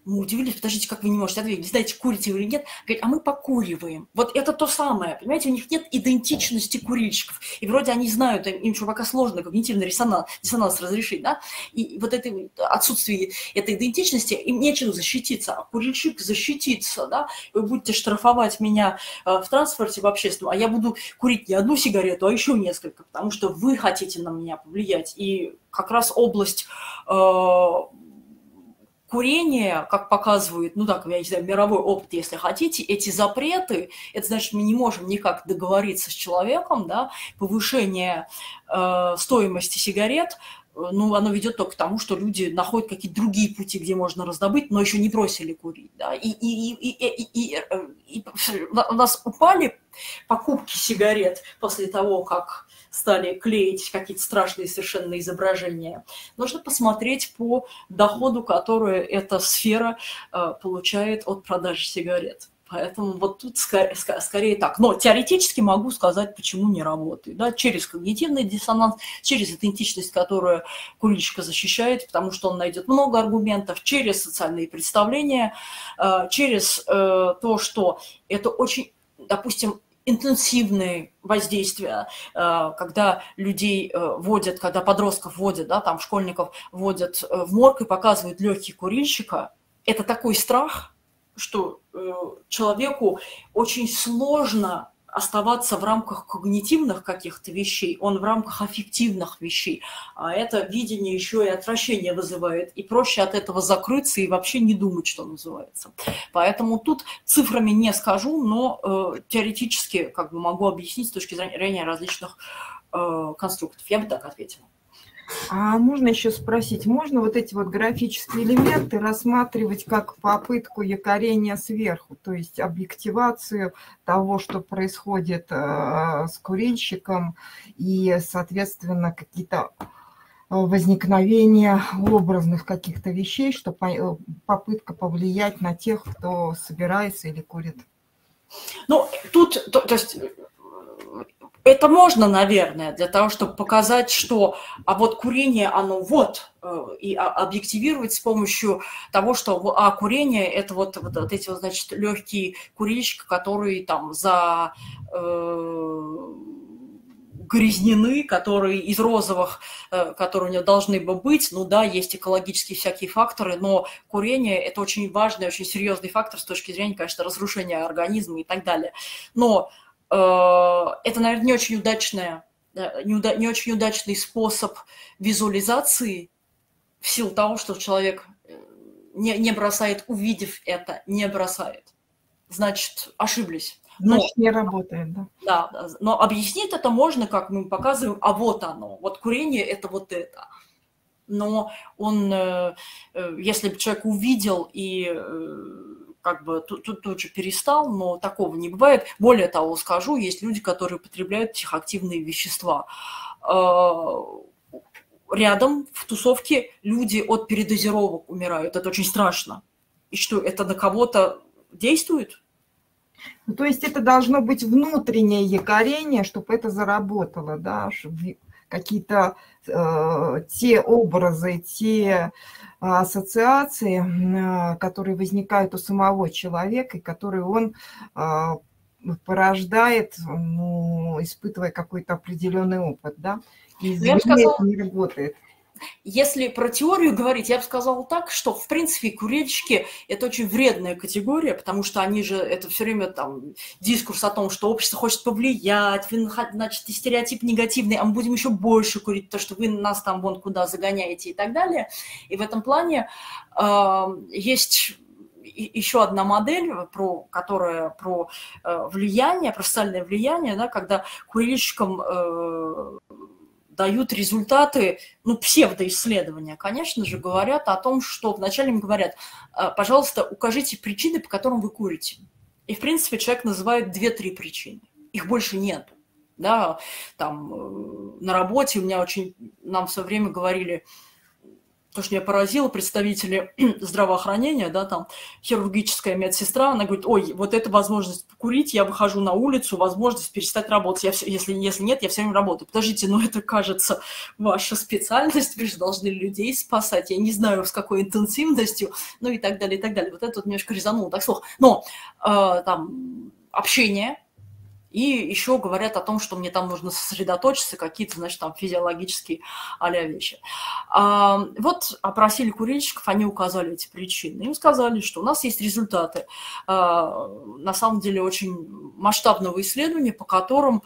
Мы удивились, подождите, как вы не можете ответить, не знаете, курите вы или нет. Говорит, а мы покуриваем. Вот это то самое, понимаете, у них нет идентичности курильщиков. И вроде они знают, им еще пока сложно когнитивный диссонанс разрешить, да? И вот это отсутствие этой идентичности, им нечем защититься, а курильщик защитится, да? Вы будете штрафовать меня в транспорте, в общественном, а я буду курить не одну сигарету, а еще несколько, потому что вы хотите на меня повлиять. И как раз область... Курение, как показывает, ну так, я не знаю, мировой опыт, если хотите, эти запреты, это значит, мы не можем никак договориться с человеком, да, повышение стоимости сигарет, ну, оно ведет только к тому, что люди находят какие-то другие пути, где можно раздобыть, но еще не бросили курить, да, и у нас упали покупки сигарет после того, как стали клеить какие-то страшные совершенно изображения. Нужно посмотреть по доходу, который эта сфера получает от продажи сигарет. Поэтому вот тут скорее так. Но теоретически могу сказать, почему не работает. Да? Через когнитивный диссонанс, через идентичность, которую курильщика защищает, потому что он найдет много аргументов, через социальные представления, через то, что это очень, допустим, интенсивные воздействия, когда людей водят, когда подростков водят, да, там школьников водят в морг и показывают легкие курильщика, это такой страх, что человеку очень сложно оставаться в рамках когнитивных каких-то вещей, он в рамках аффективных вещей, а это видение еще и отвращение вызывает, и проще от этого закрыться и вообще не думать, что называется. Поэтому тут цифрами не скажу, но теоретически как бы могу объяснить с точки зрения различных конструктов. Я бы так ответила. А можно еще спросить, можно вот эти вот графические элементы рассматривать как попытку якорения сверху, то есть объективацию того, что происходит с курильщиком и, соответственно, какие-то возникновения образных каких-то вещей, что попытка повлиять на тех, кто собирается или курит? Ну, тут, то есть... Это можно, наверное, для того, чтобы показать, что а вот курение, оно вот, и объективировать с помощью того, что а курение – это вот эти, значит, легкие курильщики, которые там загрязнены, которые из розовых, которые у него должны бы быть. Ну да, есть экологические всякие факторы, но курение – это очень важный, очень серьезный фактор с точки зрения, конечно, разрушения организма и так далее. Но это, наверное, не очень удачный способ визуализации в силу того, что человек не бросает, увидев это, не бросает. Значит, ошиблись. Значит, не работает, да? Да, но объяснить это можно, как мы показываем, а вот оно, вот курение – это вот это. Но он, если бы человек увидел и как бы тут же перестал, но такого не бывает. Более того, скажу, есть люди, которые потребляют психоактивные вещества. Рядом в тусовке люди от передозировок умирают. Это очень страшно. И что, это на кого-то действует? Ну, то есть это должно быть внутреннее якорение, чтобы это заработало, да, какие-то те образы, те ассоциации, которые возникают у самого человека, и которые он порождает, ну, испытывая какой-то определенный опыт, да, и извне это не работает. Если про теорию говорить, я бы сказала так, что, в принципе, курильщики – это очень вредная категория, потому что они же, это все время там дискурс о том, что общество хочет повлиять, значит, стереотип негативный, а мы будем еще больше курить, потому что вы нас там вон куда загоняете и так далее. И в этом плане есть еще одна модель, которая про влияние, про социальное влияние, да, когда курильщикам… дают результаты, ну, псевдоисследования, конечно же, говорят о том, что вначале им говорят, пожалуйста, укажите причины, по которым вы курите. И, в принципе, человек называет 2-3 причины. Их больше нет. Да? Там, на работе у меня очень, нам все время говорили, то, что меня поразило, представители здравоохранения, да, там, хирургическая медсестра, она говорит, ой, вот эта возможность покурить, я выхожу на улицу, возможность перестать работать, я все, если нет, я все время работаю. Подождите, но это, кажется, ваша специальность, вы же должны людей спасать, я не знаю, с какой интенсивностью, ну и так далее, и так далее. Вот это вот немножко резануло, так слух. Но там общение, и еще говорят о том, что мне там нужно сосредоточиться, какие-то, значит, там физиологические а-ля вещи. Вот опросили курильщиков, они указали эти причины. Им сказали, что у нас есть результаты, на самом деле, очень масштабного исследования, по которым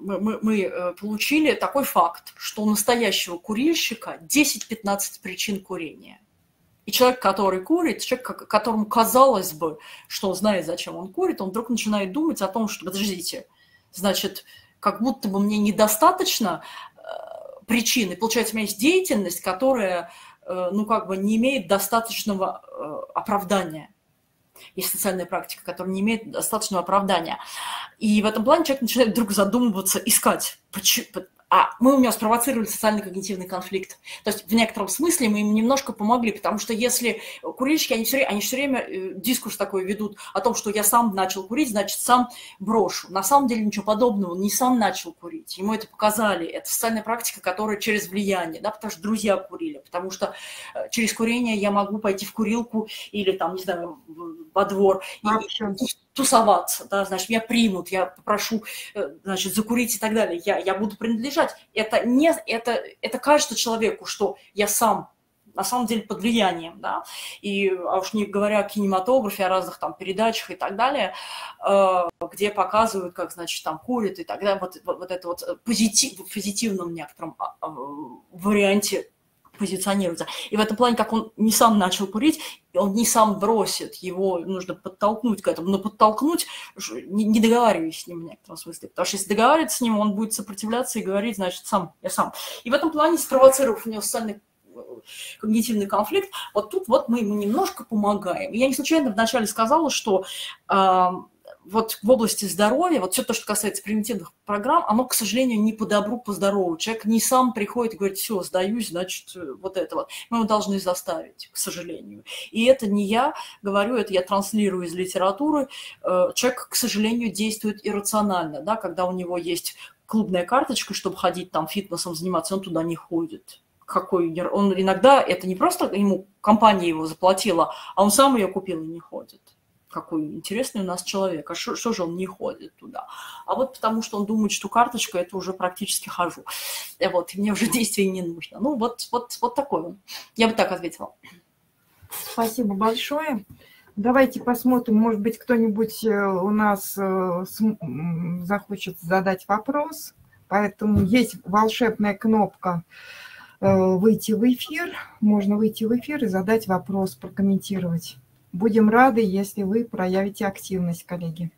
мы получили такой факт, что у настоящего курильщика 10-15 причин курения. И человек, который курит, человек, которому казалось бы, что он знает, зачем он курит, он вдруг начинает думать о том, что, подождите, значит, как будто бы мне недостаточно причины. Получается, у меня есть деятельность, которая, ну, как бы не имеет достаточного оправдания. Есть социальная практика, которая не имеет достаточного оправдания. И в этом плане человек начинает вдруг задумываться, искать, почему. А мы у него спровоцировали социально-когнитивный конфликт. То есть в некотором смысле мы им немножко помогли, потому что если курильщики, они все время дискурс такой ведут о том, что я сам начал курить, значит, сам брошу. На самом деле ничего подобного, он не сам начал курить. Ему это показали. Это социальная практика, которая через влияние, да, потому что друзья курили, потому что через курение я могу пойти в курилку или там, не знаю, во двор и тусоваться, да, значит, меня примут, я попрошу, значит, закурить и так далее, я буду принадлежать. Это кажется человеку, что я сам, на самом деле, под влиянием, да, и, а уж не говоря о кинематографе, о разных там передачах и так далее, где показывают, как, значит, там курят и так далее, вот это вот в позитивном некотором варианте позиционируется. И в этом плане, как он не сам начал курить, он не сам бросит, его нужно подтолкнуть к этому, но подтолкнуть, не договариваясь с ним в некотором смысле, потому что если договариваться с ним, он будет сопротивляться и говорить, значит, сам, я сам. И в этом плане, спровоцировав у него социальный когнитивный конфликт, вот тут вот мы ему немножко помогаем. И я не случайно вначале сказала, что вот в области здоровья, вот все то, что касается примитивных программ, оно, к сожалению, не по добру, по здорову. Человек не сам приходит и говорит, все, сдаюсь, значит, вот это вот. Мы его должны заставить, к сожалению. И это не я говорю, это я транслирую из литературы. Человек, к сожалению, действует иррационально, да, когда у него есть клубная карточка, чтобы ходить там фитнесом, заниматься, он туда не ходит. Он иногда, это не просто ему компания его заплатила, а он сам ее купил и не ходит. Какой интересный у нас человек, а что же он не ходит туда? А вот потому что он думает, что карточка, это уже практически хожу. Вот, и мне уже действие не нужно. Ну, вот такой он. Я бы так ответила. Спасибо большое. Давайте посмотрим, может быть, кто-нибудь у нас захочет задать вопрос. Поэтому есть волшебная кнопка «Выйти в эфир». Можно выйти в эфир и задать вопрос, прокомментировать. Будем рады, если вы проявите активность, коллеги.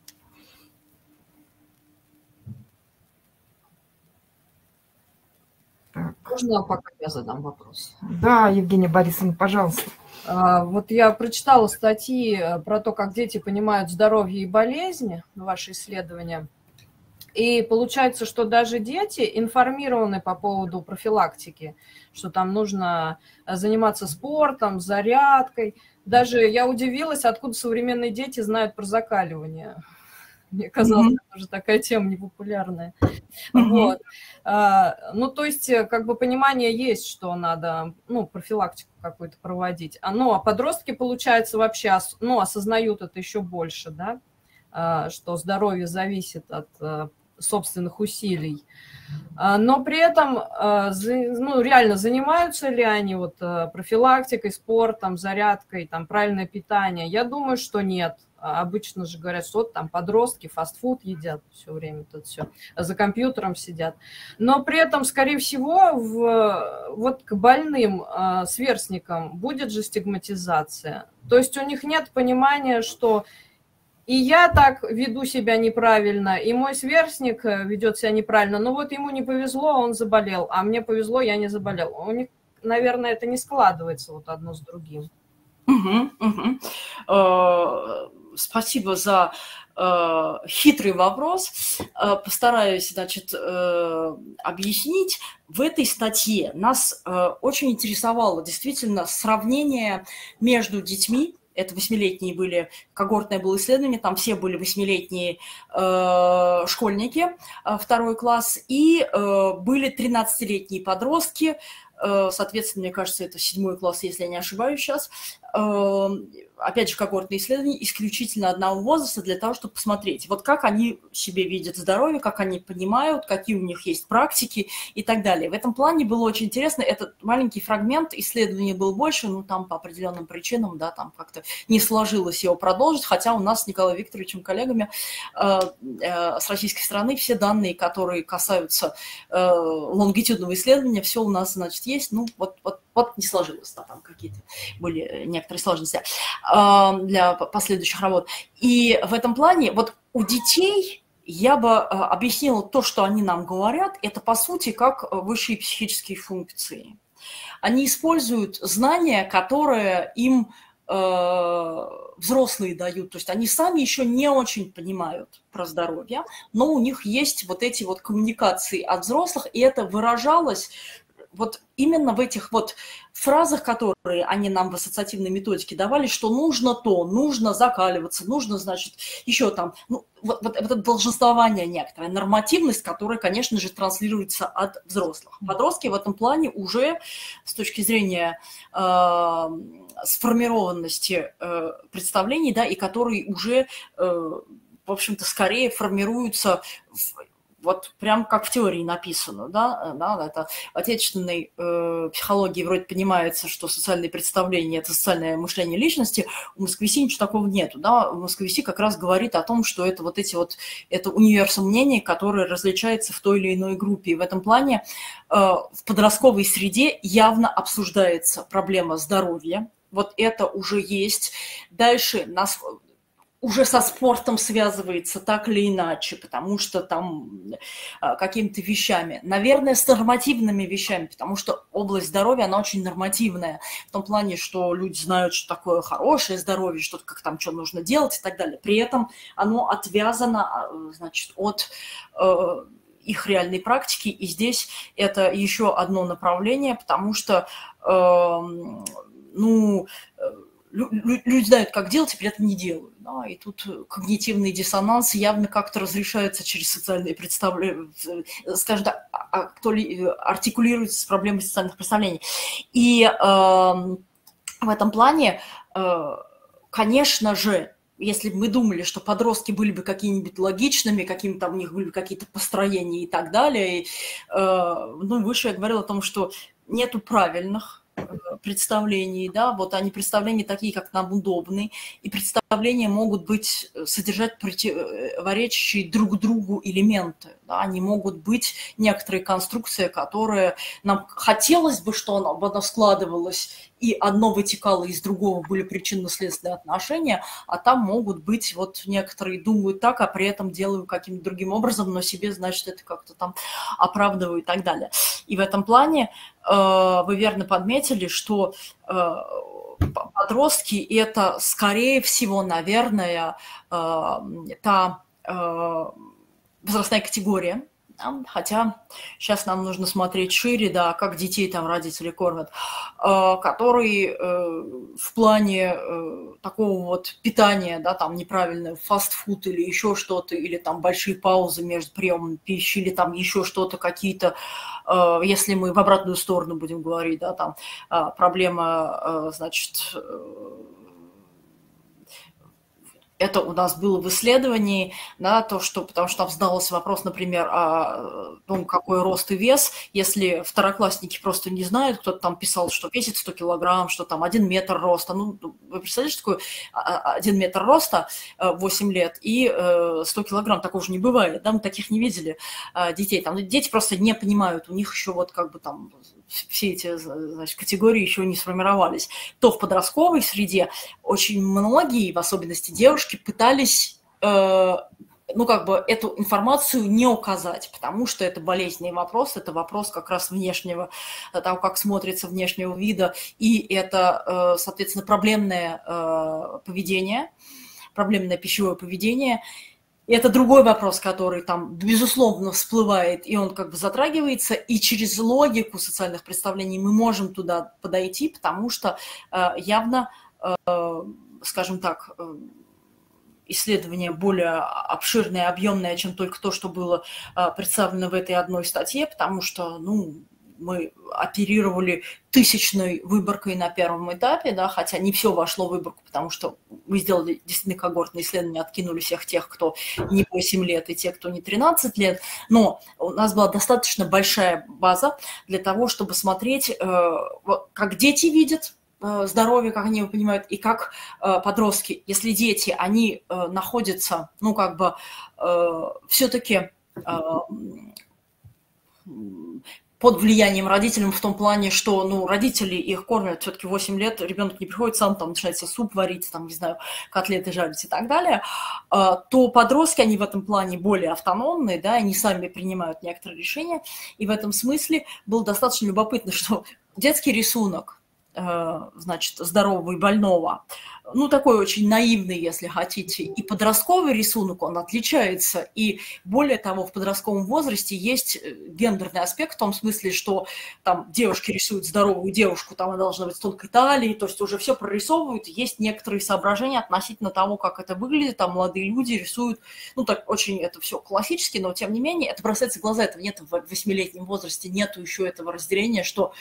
Так. Можно пока я задам вопрос? Да, Евгения Борисовна, пожалуйста. Вот я прочитала статьи про то, как дети понимают здоровье и болезни, ваши исследования. И получается, что даже дети информированы по поводу профилактики, что там нужно заниматься спортом, зарядкой. Даже я удивилась, откуда современные дети знают про закаливание. Мне казалось, это уже такая тема непопулярная. Вот. Ну, то есть, как бы понимание есть, что надо, ну, профилактику какую-то проводить. Ну, а подростки, получается, вообще, ну, осознают это еще больше, да, что здоровье зависит от собственных усилий. Но при этом, ну, реально занимаются ли они вот профилактикой, спортом, зарядкой, там, правильное питание? Я думаю, что нет. Обычно же говорят, что вот там подростки фастфуд едят все время, тут все за компьютером сидят. Но при этом, скорее всего, вот к больным сверстникам будет же стигматизация. То есть у них нет понимания, что и я так веду себя неправильно, и мой сверстник ведет себя неправильно. Но вот ему не повезло, он заболел, а мне повезло, я не заболел. У них, наверное, это не складывается вот одно с другим. Спасибо за хитрый вопрос. Постараюсь, значит, объяснить. В этой статье нас очень интересовало действительно сравнение между детьми. Это 8-летние были, когортное было исследование, там все были 8-летние школьники, 2 класс, и были 13-летние подростки, соответственно, мне кажется, это 7 класс, если я не ошибаюсь сейчас. Опять же, когортные исследования исключительно одного возраста для того, чтобы посмотреть, вот как они себе видят здоровье, как они понимают, какие у них есть практики и так далее. В этом плане было очень интересно. Этот маленький фрагмент исследования был больше, но там по определенным причинам, да, там как-то не сложилось его продолжить, хотя у нас с Николаем Викторовичем, коллегами с российской стороны, все данные, которые касаются лонгитюдного исследования, все у нас, значит, есть. Ну, вот не сложилось, да, там какие-то были некоторые сложности для последующих работ. И в этом плане вот у детей я бы объяснила то, что они нам говорят, это по сути как высшие психические функции. Они используют знания, которые им взрослые дают, то есть они сами еще не очень понимают про здоровье, но у них есть вот эти вот коммуникации от взрослых, и это выражалось вот именно в этих вот фразах, которые они нам в ассоциативной методике давали, что нужно то, нужно закаливаться, нужно, значит, еще там, ну, вот это долженствование некоторое, нормативность, которая, конечно же, транслируется от взрослых. Подростки в этом плане уже с точки зрения сформированности представлений, да, и которые уже, в общем-то, скорее формируются в... Вот прям как в теории написано, да, это в отечественной психологии вроде понимается, что социальные представления – это социальное мышление личности, у «Московиси» ничего такого нету, да, «Московиси» как раз говорит о том, что это вот эти вот, это универсум мнений, которое различается в той или иной группе, и в этом плане в подростковой среде явно обсуждается проблема здоровья, вот это уже есть, дальше нас… уже со спортом связывается так или иначе, потому что там какими-то вещами, наверное, с нормативными вещами, потому что область здоровья, она очень нормативная, в том плане, что люди знают, что такое хорошее здоровье, что как там, что нужно делать и так далее. При этом оно отвязано, значит, от их реальной практики, и здесь это еще одно направление, потому что, ну... Люди знают, как делать, и при этом не делают. Да? И тут когнитивный диссонанс явно как-то разрешается через социальные представления, скажем так, артикулируется с проблемой социальных представлений. И в этом плане, конечно же, если бы мы думали, что подростки были бы какими-нибудь логичными, какими-то у них были бы какие-то построения и так далее, и, ну, выше я говорила о том, что нету правильных представлений, да, вот они представления такие, как нам удобны, и представления представления могут быть, содержать противоречащие друг другу элементы. Да? Они могут быть некоторые конструкции, которые нам хотелось бы, что она складывалась, и одно вытекало из другого, были причинно-следственные отношения, а там могут быть, вот некоторые думают так, а при этом делают каким-то другим образом, но себе, значит, это как-то там оправдывают и так далее. И в этом плане вы верно подметили, что... Подростки – это, скорее всего, наверное, та возрастная категория, да? Хотя сейчас нам нужно смотреть шире, да, как детей там родители кормят, которые в плане такого вот питания, да, там неправильное фастфуд или еще что-то, или там большие паузы между приемом пищи, или там еще что-то, какие-то, если мы в обратную сторону будем говорить, да, там проблема, значит, это у нас было в исследовании, да, то, что, потому что там задался вопрос, например, о том, какой рост и вес, если второклассники просто не знают, кто-то там писал, что весит 100 килограмм, что там 1 метр роста. Ну, вы представляете, что такое 1 метр роста, 8 лет, и 100 килограмм, такого же не бывает, да, мы таких не видели детей. Там дети просто не понимают, у них еще вот как бы там все эти, значит, категории еще не сформировались. То в подростковой среде очень многие, в особенности девушки, пытались, ну, как бы эту информацию не указать, потому что это болезненный вопрос, это вопрос как раз внешнего, того, как смотрится внешнего вида, и это, соответственно, проблемное поведение, проблемное пищевое поведение. И это другой вопрос, который там, безусловно, всплывает, и он как бы затрагивается, и через логику социальных представлений мы можем туда подойти, потому что явно, скажем так, исследование более обширное, объемное, чем только то, что было представлено в этой одной статье, потому что, ну, мы оперировали тысячной выборкой на первом этапе, да, хотя не все вошло в выборку, потому что мы сделали действительно когортные исследования, откинули всех тех, кто не 8 лет и те, кто не 13 лет, но у нас была достаточно большая база для того, чтобы смотреть, как дети видят здоровье, как они его понимают, и как подростки. Если дети, они находятся, ну, как бы, все-таки под влиянием родителям в том плане, что, ну, родители их кормят, все-таки 8 лет, ребенок не приходит сам, там, начинает себе суп варить, там, не знаю, котлеты жарить и так далее, то подростки, они в этом плане более автономные, да, они сами принимают некоторые решения, и в этом смысле было достаточно любопытно, что детский рисунок, значит, здорового и больного, ну, такой очень наивный, если хотите, и подростковый рисунок, он отличается, и более того, в подростковом возрасте есть гендерный аспект в том смысле, что там девушки рисуют здоровую девушку, там она должна быть с тонкой талией, то есть уже все прорисовывают, есть некоторые соображения относительно того, как это выглядит, там молодые люди рисуют, ну, так очень это все классически, но тем не менее, это бросается в глаза, этого нет в 8-летнем возрасте, нету еще этого разделения, что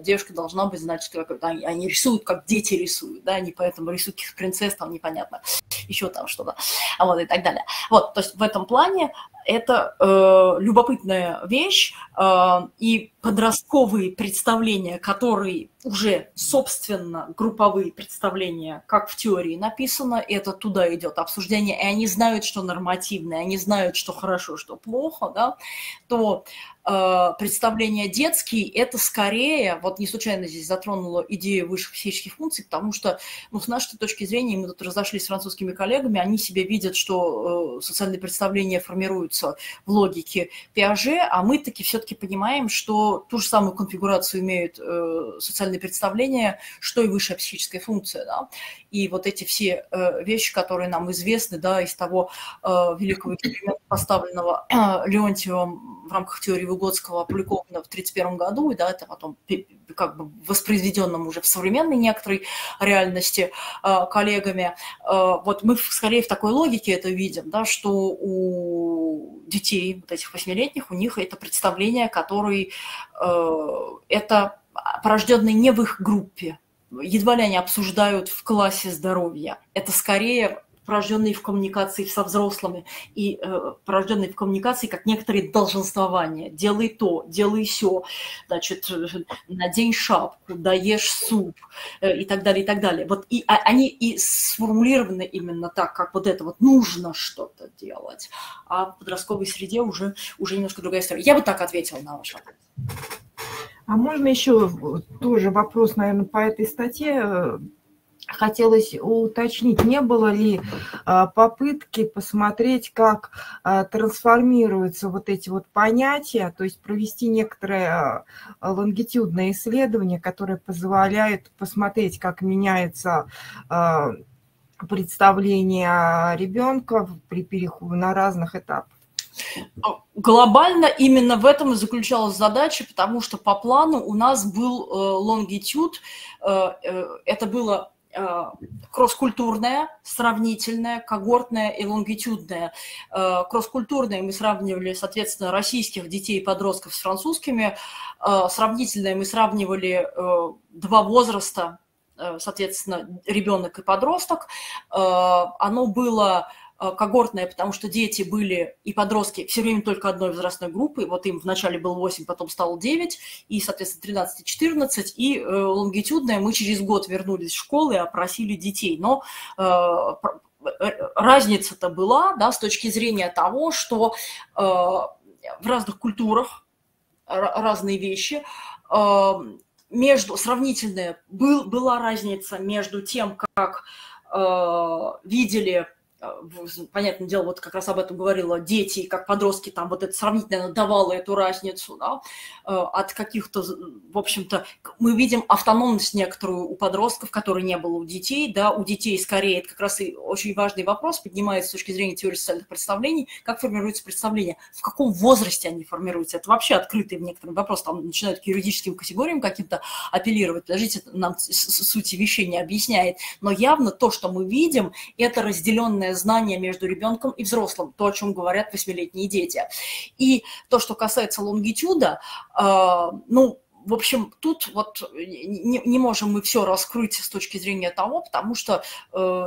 девушка должна быть, значит, они рисуют, как дети рисуют, да, они поэтому рисуют каких-то принцесс, там непонятно, еще там что-то, вот, и так далее. Вот, то есть в этом плане это любопытная вещь, и подростковые представления, которые уже, собственно, групповые представления, как в теории написано, это туда идет обсуждение, и они знают, что нормативное, они знают, что хорошо, что плохо, да, то представления детские, это скорее, вот не случайно здесь затронула идею высших психических функций, потому что, ну, с нашей точки зрения, мы тут разошлись с французскими коллегами, они себе видят, что социальные представления формируются в логике Пиаже, а мы таки все-таки понимаем, что ту же самую конфигурацию имеют социальные представления, что и высшая психическая функция, да? И вот эти все вещи, которые нам известны, да, из того великого эксперимента, поставленного Леонтьевым в рамках теории Выгодского, опубликованного в 1931 году, и, да, это потом как бы воспроизведенном уже в современной некоторой реальности коллегами. Вот мы скорее в такой логике это видим, да, что у детей, вот этих 8-летних, у них это представление, которые это порожденные не в их группе, едва ли они обсуждают в классе здоровья. Это скорее порожденные в коммуникации со взрослыми и порожденные в коммуникации как некоторые долженствования. Делай то, делай сё, значит, надень шапку, доешь суп и так далее, и так далее. Вот и они и сформулированы именно так, как вот это вот нужно что-то делать. А в подростковой среде уже немножко другая история. Я бы так ответила на ваш вопрос. А можно еще тоже вопрос, наверное, по этой статье? Хотелось уточнить, не было ли попытки посмотреть, как трансформируются вот эти вот понятия, то есть провести некоторое лонгитюдное исследование, которое позволяет посмотреть, как меняется представление ребенка при переходе на разных этапах. Глобально именно в этом и заключалась задача, потому что по плану у нас был лонгитюд, это было кросс-культурное, сравнительное, когортное и лонгитюдное. Кросс-культурное мы сравнивали, соответственно, российских детей и подростков с французскими, сравнительное мы сравнивали два возраста, соответственно, ребенок и подросток. Оно было... когортное, потому что дети были и подростки все время только одной возрастной группы, вот им вначале было 8, потом стало 9, и, соответственно, 13 и 14, и лонгитюдное мы через год вернулись в школу и опросили детей, но разница-то была, да, с точки зрения того, что в разных культурах разные вещи, между, сравнительная, была разница между тем, как видели, понятное дело, вот как раз об этом говорила, дети, как подростки, там вот это сравнительно давало эту разницу, да, от каких-то, в общем-то, мы видим автономность некоторую у подростков, которой не было у детей, да, у детей скорее, это как раз и очень важный вопрос, поднимается с точки зрения теории социальных представлений, как формируется представление, в каком возрасте они формируются, это вообще открытый в некотором вопрос, там начинают к юридическим категориям каким-то апеллировать, подождите, нам сути вещей не объясняет, но явно то, что мы видим, это разделенное знания между ребенком и взрослым, то, о чем говорят 8-летние дети. И то, что касается лонгитюда, ну, в общем, тут вот не можем мы все раскрыть с точки зрения того, потому что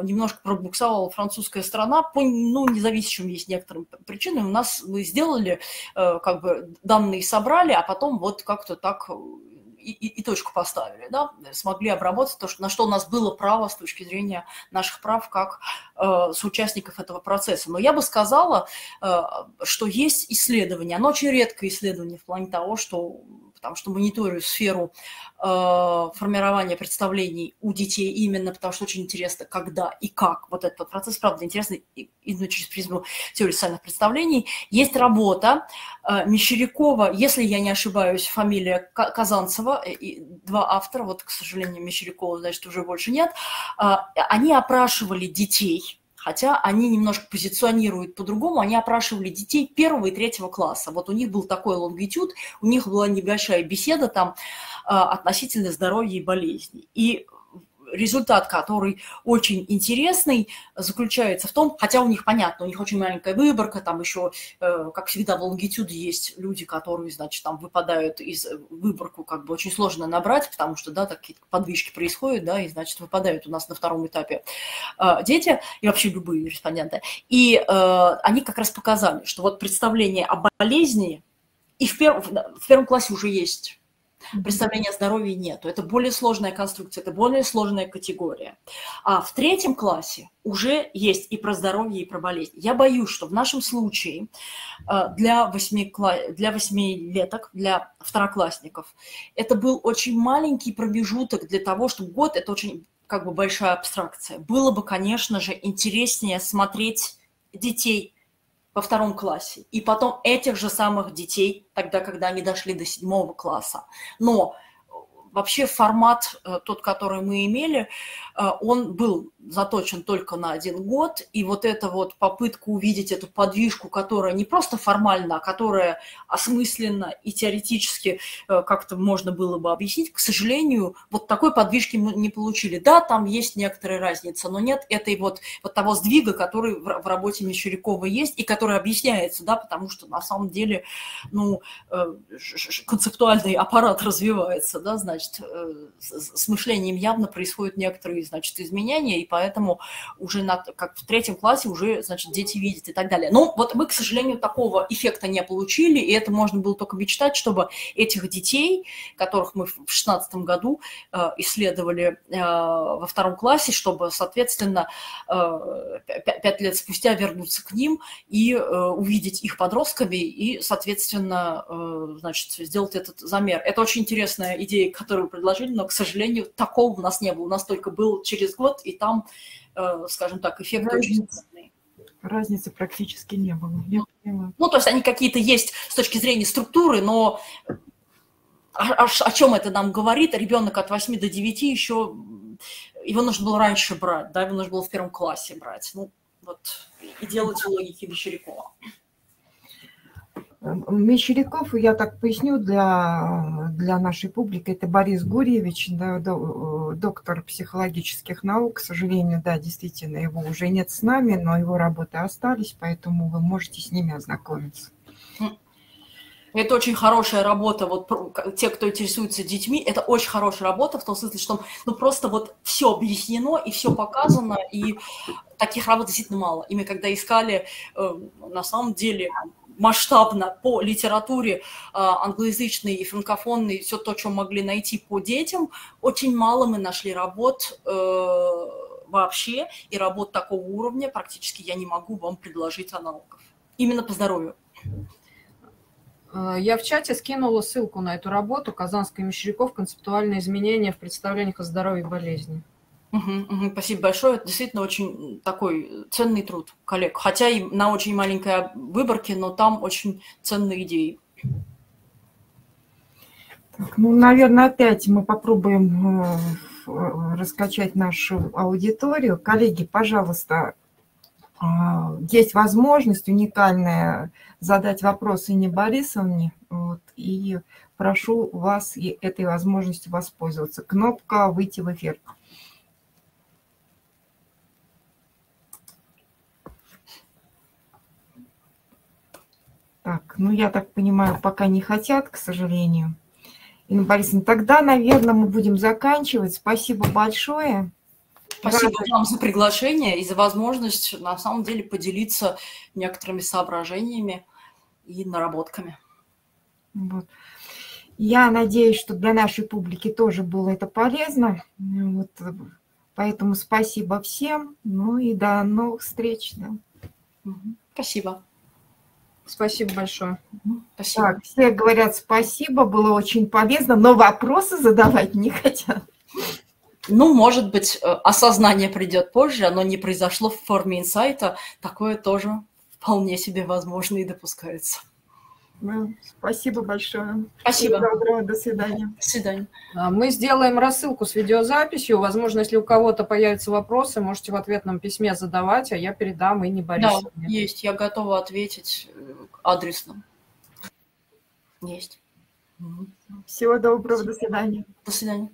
немножко пробуксовала французская сторона по ну, независимым есть некоторым причинам. У нас мы сделали, как бы данные собрали, а потом вот как-то так... И точку поставили, да, смогли обработать то, что, на что у нас было право с точки зрения наших прав как соучастников этого процесса. Но я бы сказала, что есть исследование, оно очень редкое исследование в плане того, что, потому что мониторю сферу формирования представлений у детей именно, потому что очень интересно, когда и как вот этот процесс, правда, интересный, именно через призму теории социальных представлений. Есть работа Мещерякова, если я не ошибаюсь, фамилия Казанцева, и два автора, вот, к сожалению, Мещерякова, значит, уже больше нет, они опрашивали детей, хотя они немножко позиционируют по-другому, они опрашивали детей 1 и 3 класса. Вот у них был такой лонгитюд, у них была небольшая беседа там относительно здоровья и болезней. И результат, который очень интересный, заключается в том, хотя у них, понятно, у них очень маленькая выборка, там еще, как всегда, в лонгитюде есть люди, которые, значит, там выпадают из выборку, как бы очень сложно набрать, потому что, да, такие подвижки происходят, да, и, значит, выпадают у нас на 2-м этапе дети и вообще любые респонденты. И они как раз показали, что вот представление о болезни и в первом классе уже есть. Представления о здоровье нету. Это более сложная конструкция, это более сложная категория. А в 3 классе уже есть и про здоровье, и про болезнь. Я боюсь, что в нашем случае для 8-леток, для второклассников, это был очень маленький промежуток для того, чтобы год, это очень как бы большая абстракция. Было бы, конечно же, интереснее смотреть детей во 2 классе, и потом этих же самых детей, тогда, когда они дошли до 7 класса. Но вообще формат тот, который мы имели, он был заточен только на 1 год, и вот эта вот попытка увидеть эту подвижку, которая не просто формальна, а которая осмысленно и теоретически как-то можно было бы объяснить, к сожалению, вот такой подвижки мы не получили. Да, там есть некоторая разница, но нет этой вот того сдвига, который в работе Мещерякова есть и который объясняется, да, потому что на самом деле, ну, концептуальный аппарат развивается, да, значит, значит, с мышлением явно происходят некоторые, значит, изменения, и поэтому уже как в третьем классе уже, значит, дети видят и так далее. Но вот мы, к сожалению, такого эффекта не получили, и это можно было только мечтать, чтобы этих детей, которых мы в 2016 году исследовали во втором классе, чтобы, соответственно, 5 лет спустя вернуться к ним и увидеть их подростками и, соответственно, значит, сделать этот замер. Это очень интересная идея, которую предложили, но, к сожалению, такого у нас не было. У нас только был через год, и там, скажем так, эффект очень сильный. Разницы практически не было. Я понимаю. Ну, то есть они какие-то есть с точки зрения структуры, но о чем это нам говорит? Ребенок от 8 до 9 еще... Его нужно было раньше брать, да, его нужно было в первом классе брать. Ну, вот, и делать логики Мещерякова. Мещеряков, я так поясню, для нашей публики, это Борис Гурьевич, доктор психологических наук. К сожалению, да, действительно, его уже нет с нами, но его работы остались, поэтому вы можете с ними ознакомиться. Это очень хорошая работа, вот те, кто интересуется детьми, это очень хорошая работа в том смысле, что ну, просто вот все объяснено и все показано, и таких работ действительно мало. И мы когда искали, на самом деле, масштабно по литературе англоязычной и франкофонной, все то, что могли найти по детям, очень мало мы нашли работ вообще, и работ такого уровня практически я не могу вам предложить аналогов. Именно по здоровью. Я в чате скинула ссылку на эту работу «Казанская и Мещеряков. Концептуальные изменения в представлениях о здоровье и болезни». Спасибо большое. Это действительно очень такой ценный труд коллег. Хотя и на очень маленькой выборке, но там очень ценные идеи. Так, ну, наверное, опять мы попробуем раскачать нашу аудиторию. Коллеги, пожалуйста, есть возможность уникальная задать вопросы Инне Борисовне, вот, и прошу вас этой возможностью воспользоваться. Кнопка «Выйти в эфир». Так, ну я так понимаю, пока не хотят, к сожалению. Инна Борисовна, тогда, наверное, мы будем заканчивать. Спасибо большое. Спасибо вам за приглашение и за возможность, на самом деле, поделиться некоторыми соображениями и наработками. Вот. Я надеюсь, что для нашей публики тоже было это полезно. Вот. Поэтому спасибо всем. Ну и до новых встреч. Да. Спасибо. Спасибо большое. Спасибо. Так, все говорят спасибо, было очень полезно, но вопросы задавать не хотят. Ну, может быть, осознание придет позже, оно не произошло в форме инсайта. Такое тоже вполне себе возможно и допускается. Спасибо большое. Спасибо. Всего доброго, до свидания. До свидания. Мы сделаем рассылку с видеозаписью. Возможно, если у кого-то появятся вопросы, можете в ответном письме задавать, а я передам Инне Борисовне. Да, есть, я готова ответить адресно. Есть. Всего доброго, до свидания. До свидания.